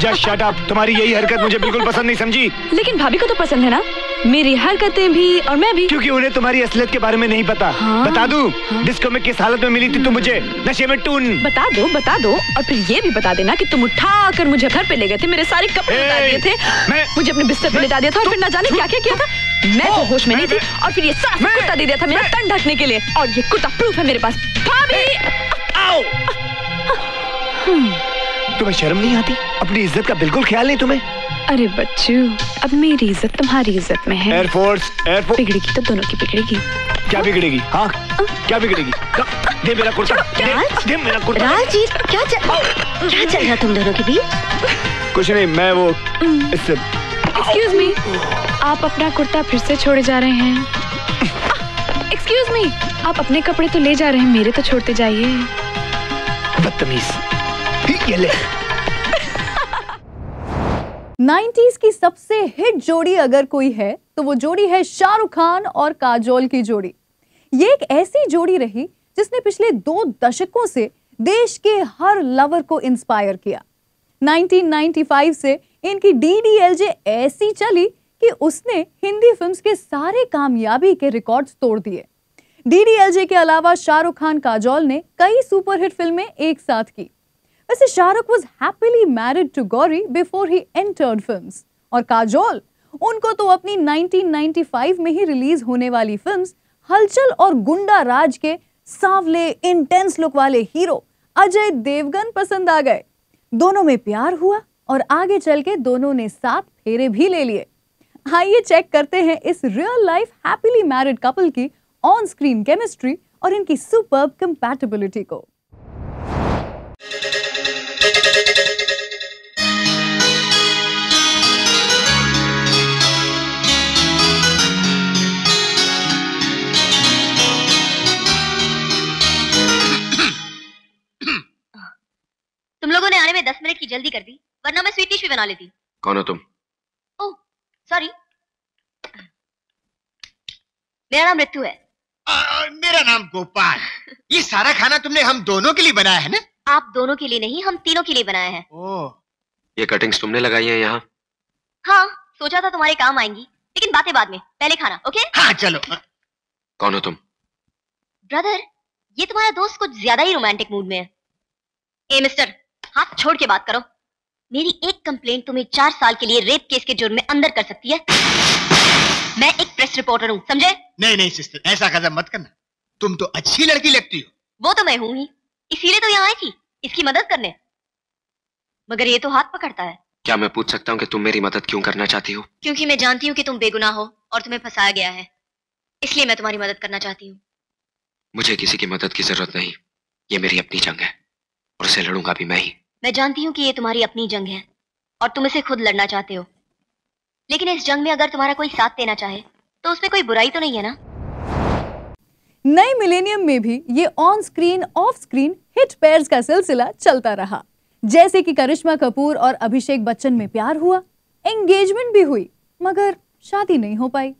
Just shut up. तुम्हारी यही हरकत मुझे बिल्कुल पसंद नहीं, समझी? लेकिन भाभी को तो पसंद है ना मेरी हरकतें भी और मैं भी, क्योंकि उन्हें तुम्हारी असलियत के बारे में नहीं पता। हाँ? बता दूं? हाँ? डिस्को में किस हालत में मिली थी तुम मुझे? नशे में टून। बता दो, बता दो। और फिर ये भी बता देना कि तुम उठा कर मुझे घर पे ले गए थे, मेरे सारे कपड़े लटा दिए थे, मुझे अपने बिस्तर पे लेटा दिया था और फिर न जाने क्या क्या किया था। मैं तो होश में नहीं थी और फिर ये साफ कुर्ता दे दिया था मेरा तन ढकने के लिए, और ये कुर्ता प्रूफ है मेरे पास। तुम्हें शर्म नहीं आती? अपनी इज्जत का बिल्कुल ख्याल नहीं तुम्हें। अरे बच्चू, अब मेरी इज्जत तुम्हारी इज्जत में है। Air force, air force. बिगड़ेगी तो दोनों की बिगड़ेगी। क्या बिगड़ेगी? हाँ, क्या बिगड़ेगी? दे मेरा कुर्ता, दे मेरा कुर्ता। राजजीत, क्या चल रहा तुम दोनों के बीच? कुछ नहीं, मैं वो इससे एक्सक्यूज मी, आप अपना कुर्ता फिर से छोड़े जा रहे हैं। एक्सक्यूज मी, आप अपने कपड़े तो ले जा रहे हैं, मेरे तो छोड़ते जाइए। बदतमीज, ये ले। 90s की सबसे हिट जोड़ी अगर कोई है तो वो जोड़ी है शाहरुख खान और काजोल की जोड़ी। ये एक ऐसी जोड़ी रही जिसने पिछले 2 दशकों से देश के हर लवर को इंस्पायर किया। 1995 से इनकी DDLJ ऐसी चली कि उसने हिंदी फिल्म्स के सारे कामयाबी के रिकॉर्ड्स तोड़ दिए। DDLJ के अलावा शाहरुख खान काजोल ने कई सुपरहिट फिल्में एक साथ की। वैसे Shahrukh was happily married to Gauri before he entered films, और काजोल उनको तो अपनी 1995 में ही रिलीज होने वाली फिल्म्स हलचल और गुंडा राज के सांवले इंटेंस लुक वाले हीरो अजय देवगन पसंद आ गए। दोनों में प्यार हुआ और आगे चल के दोनों ने साथ फेरे भी ले लिए। आइए चेक करते हैं इस real life happily married couple की ऑन स्क्रीन केमिस्ट्री और इनकी सुपर्ब कंपैटिबिलिटी को। तुम लोगों ने आने में 10 मिनट की जल्दी कर दी, वरना मैं स्वीट डिश भी बना लेती। कौन हो तुम? ओह सॉरी, मेरा नाम ऋतु है। मेरा नाम गोपाल। ये सारा खाना तुमने हम दोनों के लिए बनाया है ना? आप दोनों के लिए नहीं, हम तीनों के लिए बनाया है। ओह, ये कटिंग्स तुमने लगाई हैं यहाँ? हाँ, सोचा था तुम्हारे काम आएंगी, लेकिन बातें बाद में, पहले खाना। ओके हाँ चलो। कौन हो तुम? ब्रदर, ये तुम्हारा दोस्त कुछ ज्यादा ही रोमांटिक मूड में है। ए मिस्टर, हाथ छोड़ के बात करो। मेरी एक कंप्लेंट तुम्हें 4 साल के लिए रेप केस के जुर्म में अंदर कर सकती है। मैं एक प्रेस रिपोर्टर हूँ, समझे? नहीं नहीं सिस्टर, ऐसा कदम मत करना। तुम तो अच्छी लड़की लगती हो। वो तो मैं हूँ ही, इसीलिए तो यहाँ आई थी, इसकी मदद करने। मगर ये तो हाथ पकड़ता है। क्या मैं पूछ सकता हूँ कि तुम मेरी मदद क्यों करना चाहती हो? क्योंकि मैं जानती हूँ कि तुम बेगुनाह हो और तुम्हें फंसाया गया है, इसलिए मैं तुम्हारी मदद करना चाहती हूँ। मुझे किसी की मदद की जरूरत नहीं, ये मेरी अपनी जंग है और उसे लड़ूंगा भी मैं ही। मैं जानती हूँ कि ये तुम्हारी अपनी जंग है और तुम इसे खुद लड़ना चाहते हो, लेकिन इस जंग में अगर तुम्हारा कोई साथ देना चाहे तो उसमें कोई बुराई तो नहीं है ना? नए मिलेनियम में भी ये on screen off screen hit pairs का सिलसिला चलता रहा, जैसे कि करिश्मा कपूर और अभिषेक बच्चन में प्यार हुआ, एंगेजमेंट भी हुई, मगर शादी नहीं हो पाई।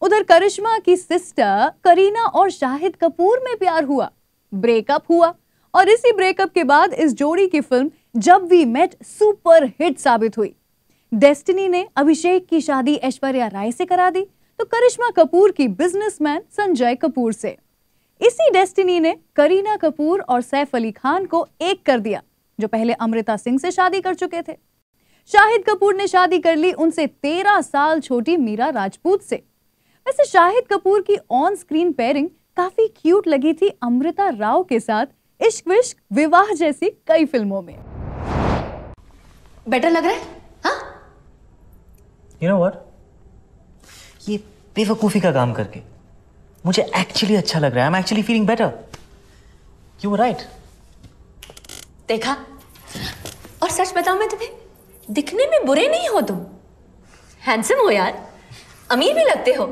उधर करिश्मा की सिस्टर करीना और शाहिद कपूर में प्यार हुआ, ब्रेकअप हुआ, और इसी ब्रेकअप के बाद इस जोड़ी की फिल्म जब वी मेट सुपर हिट साबित हुई। डेस्टिनी ने अभिषेक की शादी ऐश्वर्या राय से करा दी, तो करिश्मा कपूर की बिजनेसमैन संजय कपूर से। इसी डेस्टिनी ने करीना कपूर और सैफ अली खान को एक कर दिया, जो पहले अमृता सिंह से शादी कर चुके थे। शाहिद कपूर ने शादी कर ली उनसे 13 साल छोटी मीरा राजपूत से। वैसे शाहिद कपूर की ऑन स्क्रीन पेयरिंग काफी क्यूट लगी थी अमृता राव के साथ इश्क विश्क विवाह जैसी कई फिल्मों में। बेटर लग रहा है हाँ? You know what? ये बेवकूफी का काम करके मुझे एक्चुअली अच्छा लग रहा है। I'm actually feeling better. You were right. देखा? और सच बताऊं मैं तुम्हें, दिखने में बुरे नहीं हो तुम, हैंडसम हो यार, अमीर भी लगते हो।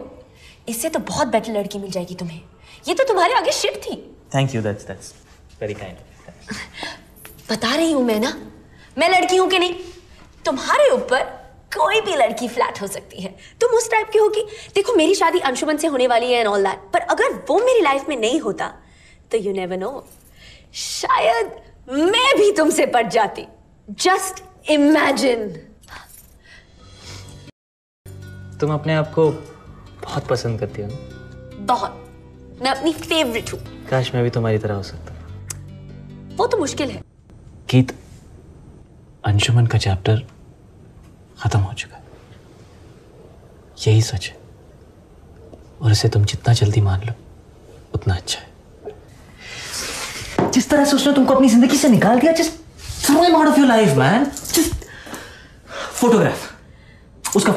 इससे तो बहुत बेटर लड़की मिल जाएगी तुम्हें, ये तो तुम्हारे आगे शिट थी। Thank you, that's very kind. बता रही हूं मैं ना, मैं लड़की हूं कि नहीं। तुम्हारे ऊपर कोई भी लड़की फ्लैट हो सकती है, तुम उस टाइप की होगी। देखो मेरी शादी अंशुमन से होने वाली है एंड ऑल दैट, पर अगर वो मेरी लाइफ में नहीं होता तो यू नेवर नो, शायद मैं भी तुमसे पट जाती। Just imagine. तुम अपने आप को बहुत पसंद करती हो ना? बहुत, मैं अपनी फेवरेट हूँ। काश मैं भी तुम्हारी तरह हो सकता। वो तो मुश्किल है। गीत, अंशुमन का चैप्टर खत्म हो चुका है, यही सच है, और इसे तुम जितना जल्दी मान लो उतना अच्छा है। जिस तरह से उसने तुमको अपनी जिंदगी से निकाल दिया, just throw him out of your life man. Just photograph, उसका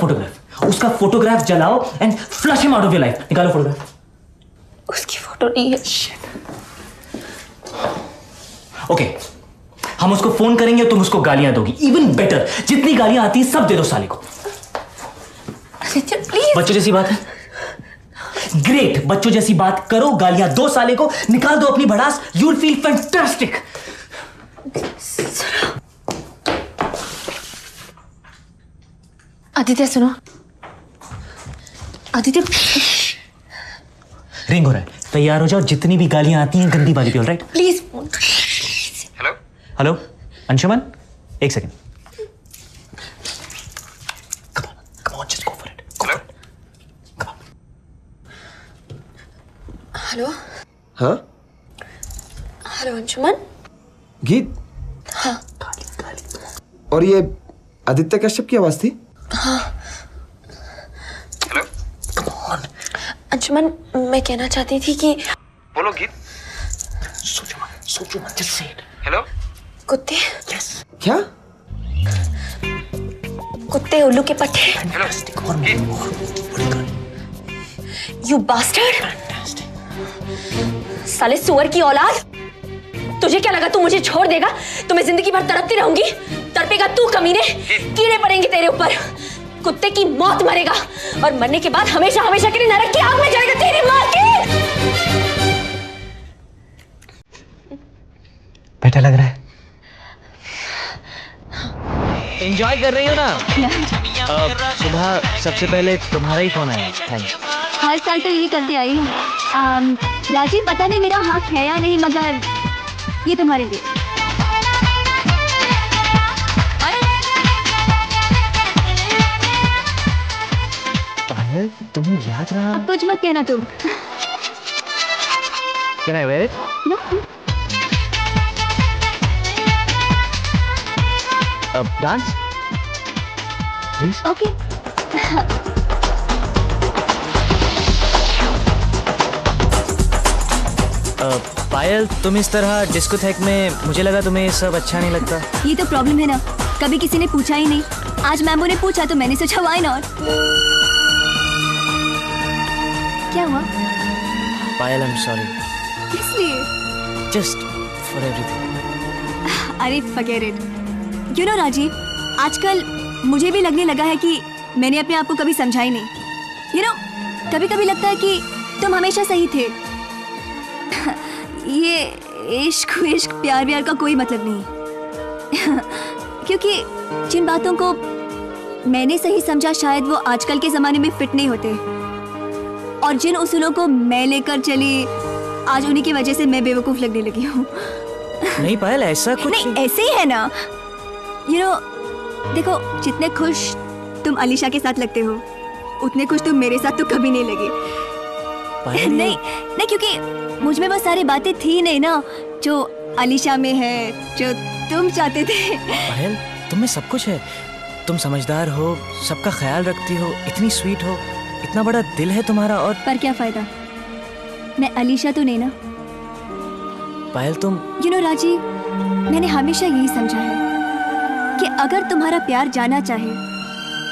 फोटोग्राफ जलाओ and flush him out of your life. निकालो फोटोग्राफ। उसकी फोटो नहीं है। Okay. हम उसको फोन करेंगे, तुम उसको गालियां दोगी। इवन बेटर, जितनी गालियां आती है सब दे दो साले को। बच्चों जैसी बात है, ग्रेट, बच्चों जैसी बात करो, गालियां दो साले को, निकाल दो अपनी भड़ास, you will feel fantastic. Aditya सुनो, आदित्य रिंग हो रहा है, तैयार हो जाओ, जितनी भी गालियां आती हैं गंदी वाली पे, alright? Please. Hello hello Anshuman, एक सेकेंड। हेलो। हाँ हेलो अंशुमन। गीत? हाँ। गाली, गाली। और ये आदित्य कश्यप की आवाज थी? हाँ। हेलो अंशुमन, मैं कहना चाहती थी कि बोलो गीत। सोचो मत, सोचो मत, जस्ट से हेलो। कुत्ते? यस। क्या कुत्ते, उल्लू के पट्टे। हेलो यू बास्टर्ड, साले सुअर की औलाद, तुझे क्या लगा तू मुझे छोड़ देगा? तो मैं जिंदगी भर तड़पती रहूंगी? तड़पेगा तू कमीने, कीड़े पड़ेंगे तेरे ऊपर, कुत्ते की मौत मरेगा और मरने के बाद हमेशा हमेशा के लिए नरक की आग में जाएगा तेरी माँ की। बेटा लग रहा है एंजॉय कर रही हो ना? सुबह सबसे पहले तुम्हारा ही फोन आया, थैंक्स। हर साल तो यही करते आई हूँ। राजीव, पता नहीं मेरा हक है या नहीं, मगर ये तुम्हारे लिए। पायल, तुम्हें याद रहा? अब कुछ मत कहना तुम। Can I wear it? No. अब डांस? Please. Okay. पायल, तुम इस तरह डिस्कोथेक में, मुझे लगा तुम्हें सब अच्छा नहीं लगता। ये तो प्रॉब्लम है ना, कभी किसी ने पूछा ही नहीं, आज मैमो ने पूछा तो मैंने सोचा व्हाई नॉट। क्या हुआ? Payal I am sorry. किस लिए? Just for everything. अरे forget it. You know Rajiv, आजकल मुझे भी लगने लगा है कि मैंने अपने आप को कभी समझा ही नहीं। यू नो, कभी कभी लगता है कि तुम हमेशा सही थे। ये इश्क इश्क प्यार व्यार का कोई मतलब नहीं, क्योंकि जिन बातों को मैंने सही समझा शायद वो आजकल के ज़माने में फिट नहीं होते, और जिन उसूलों को मैं लेकर चली आज उन्हीं की वजह से मैं बेवकूफ़ लगने लगी हूँ। नहीं पायल, ऐसा कुछ नहीं, ऐसे ही है ना। यू नो, देखो, जितने खुश तुम अलीशा के साथ लगते हो उतने खुश तुम मेरे साथ तो कभी नहीं लगे। नहीं नहीं, क्योंकि मुझ में वो सारी बातें थी नहीं ना जो अलीशा में है, जो तुम चाहते थे। पायल, तुम में सब कुछ है, तुम समझदार हो, सबका ख्याल रखती हो, इतनी स्वीट हो, इतना बड़ा दिल है तुम्हारा। और पर क्या फायदा, मैं अलीशा तो नहीं ना। पायल तुम, यू नो राजीव, मैंने हमेशा यही समझा है कि अगर तुम्हारा प्यार जाना चाहे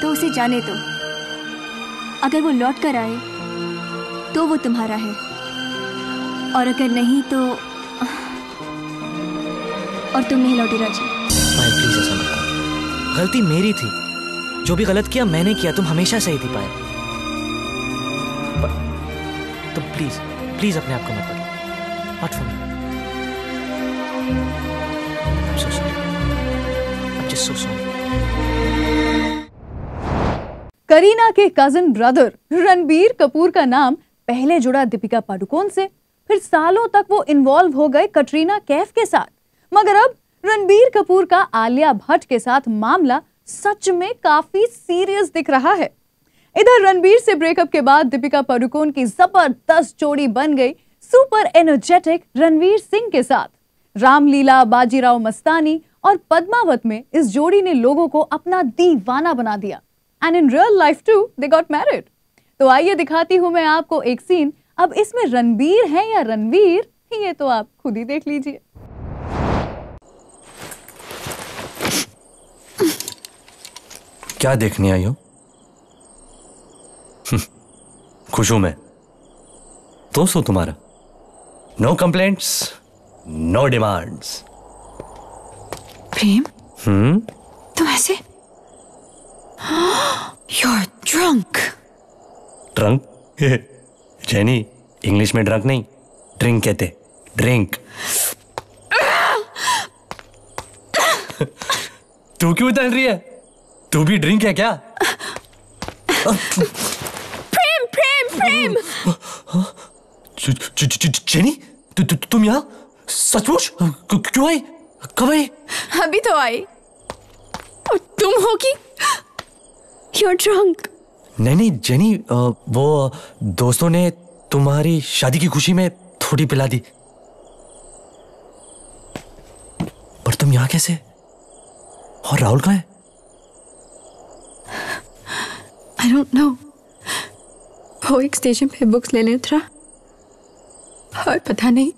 तो उसे जाने दो, अगर वो लौट कर आए तो वो तुम्हारा है, और अगर नहीं तो, और तुम नहीं लौटे राजी। पायल प्लीज ऐसा मत करो, गलती मेरी थी, जो भी गलत किया मैंने किया, तुम हमेशा सही थी पायल। तो प्लीज प्लीज अपने आप को मत बदलो, not for me, I am so sorry, I am just so sorry. Kareena के कजिन ब्रदर रणबीर कपूर का नाम पहले जुड़ा दीपिका पादुकोण से, फिर सालों तक वो इन्वॉल्व हो गए कटरीना कैफ के साथ, मगर अब रणबीर कपूर का आलिया भट्ट के साथ मामला सच में काफी सीरियस दिख रहा है। इधर रणबीर से ब्रेकअप के बाद दीपिका पादुकोण की जबरदस्त जोड़ी बन गई सुपर एनर्जेटिक रणवीर सिंह के साथ। रामलीला, बाजीराव मस्तानी और पद्मावत में इस जोड़ी ने लोगों को अपना दीवाना बना दिया, and in real life too they got married. तो आइए दिखाती हूं मैं आपको एक सीन, अब इसमें रणबीर है या रणवीर ये तो आप खुद ही देख लीजिए। क्या देखने आई हो? खुश हूं मैं, तो सो तुम्हारा, no complaints, no demands. Prem? तुम ऐसे? You're drunk. Trunk Jenny, English में ड्रंक नहीं ड्रिंक कहते, ड्रिंक। तू क्यों उतल रही है? तू भी ड्रिंक है क्या? प्रेम प्रेम प्रेम जैनी, तुम यहाँ सचमुच? क्यों आई? कब आई? अभी तो आई। तुम हो कि you're drunk? नहीं जैनी, वो दोस्तों ने तुम्हारी शादी की खुशी में थोड़ी पिला दी। पर तुम यहाँ कैसे? और राहुल कहाँ है? I don't know। वो एक स्टेशन पे बुक्स लेने उतरा और पता नहीं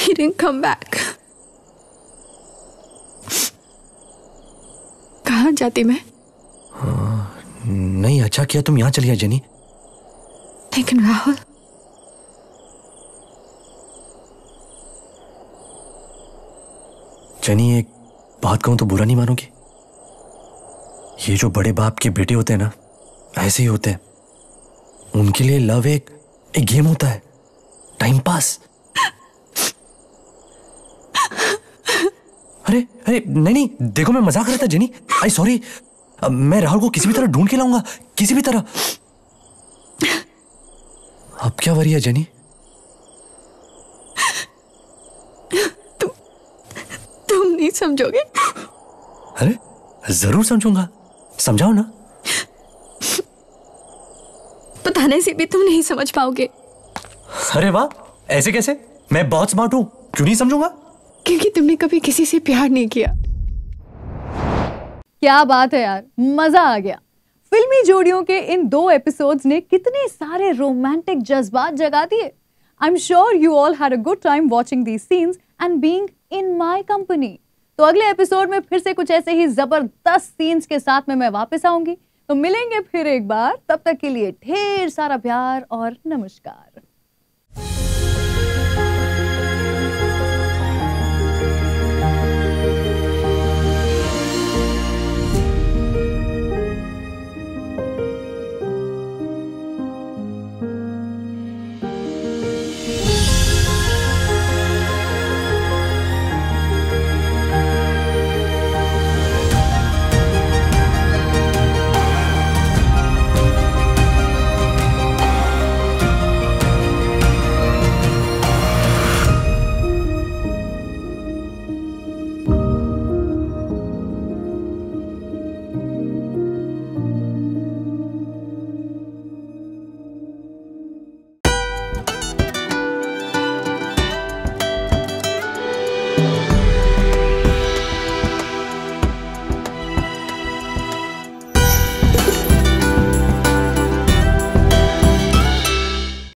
he didn't come back। कहाँ जाती मैं? नहीं, अच्छा किया तुम यहाँ चली आई जैनी। लेकिन राहुल, जैनी एक बात कहूँ तो बुरा नहीं मानोगी? ये जो बड़े बाप के बेटे होते हैं ना, ऐसे ही होते हैं। उनके लिए लव एक गेम होता है, टाइम पास। अरे अरे नहीं, देखो मैं मजाक कर रहा था जैनी। आई सॉरी, मैं राहुल को किसी भी तरह ढूंढ के लाऊंगा, किसी भी तरह। अब क्या वरी है जैनी? तुम नहीं समझोगे। अरे जरूर समझूंगा, समझाओ ना। बताने से भी तुम नहीं समझ पाओगे। अरे वाह, ऐसे कैसे? मैं बहुत स्मार्ट हूँ, क्यों नहीं समझूंगा? क्योंकि तुमने कभी किसी से प्यार नहीं किया। क्या बात है यार, मजा आ गया। फिल्मी जोड़ियों के इन दो एपिसोड्स ने कितने सारे रोमांटिक जज्बात जगा दिए। I am sure you all had a good time watching these scenes and being in my company. तो अगले एपिसोड में फिर से कुछ ऐसे ही जबरदस्त सीन्स के साथ में मैं वापस आऊंगी। तो मिलेंगे फिर एक बार, तब तक के लिए ढेर सारा प्यार और नमस्कार।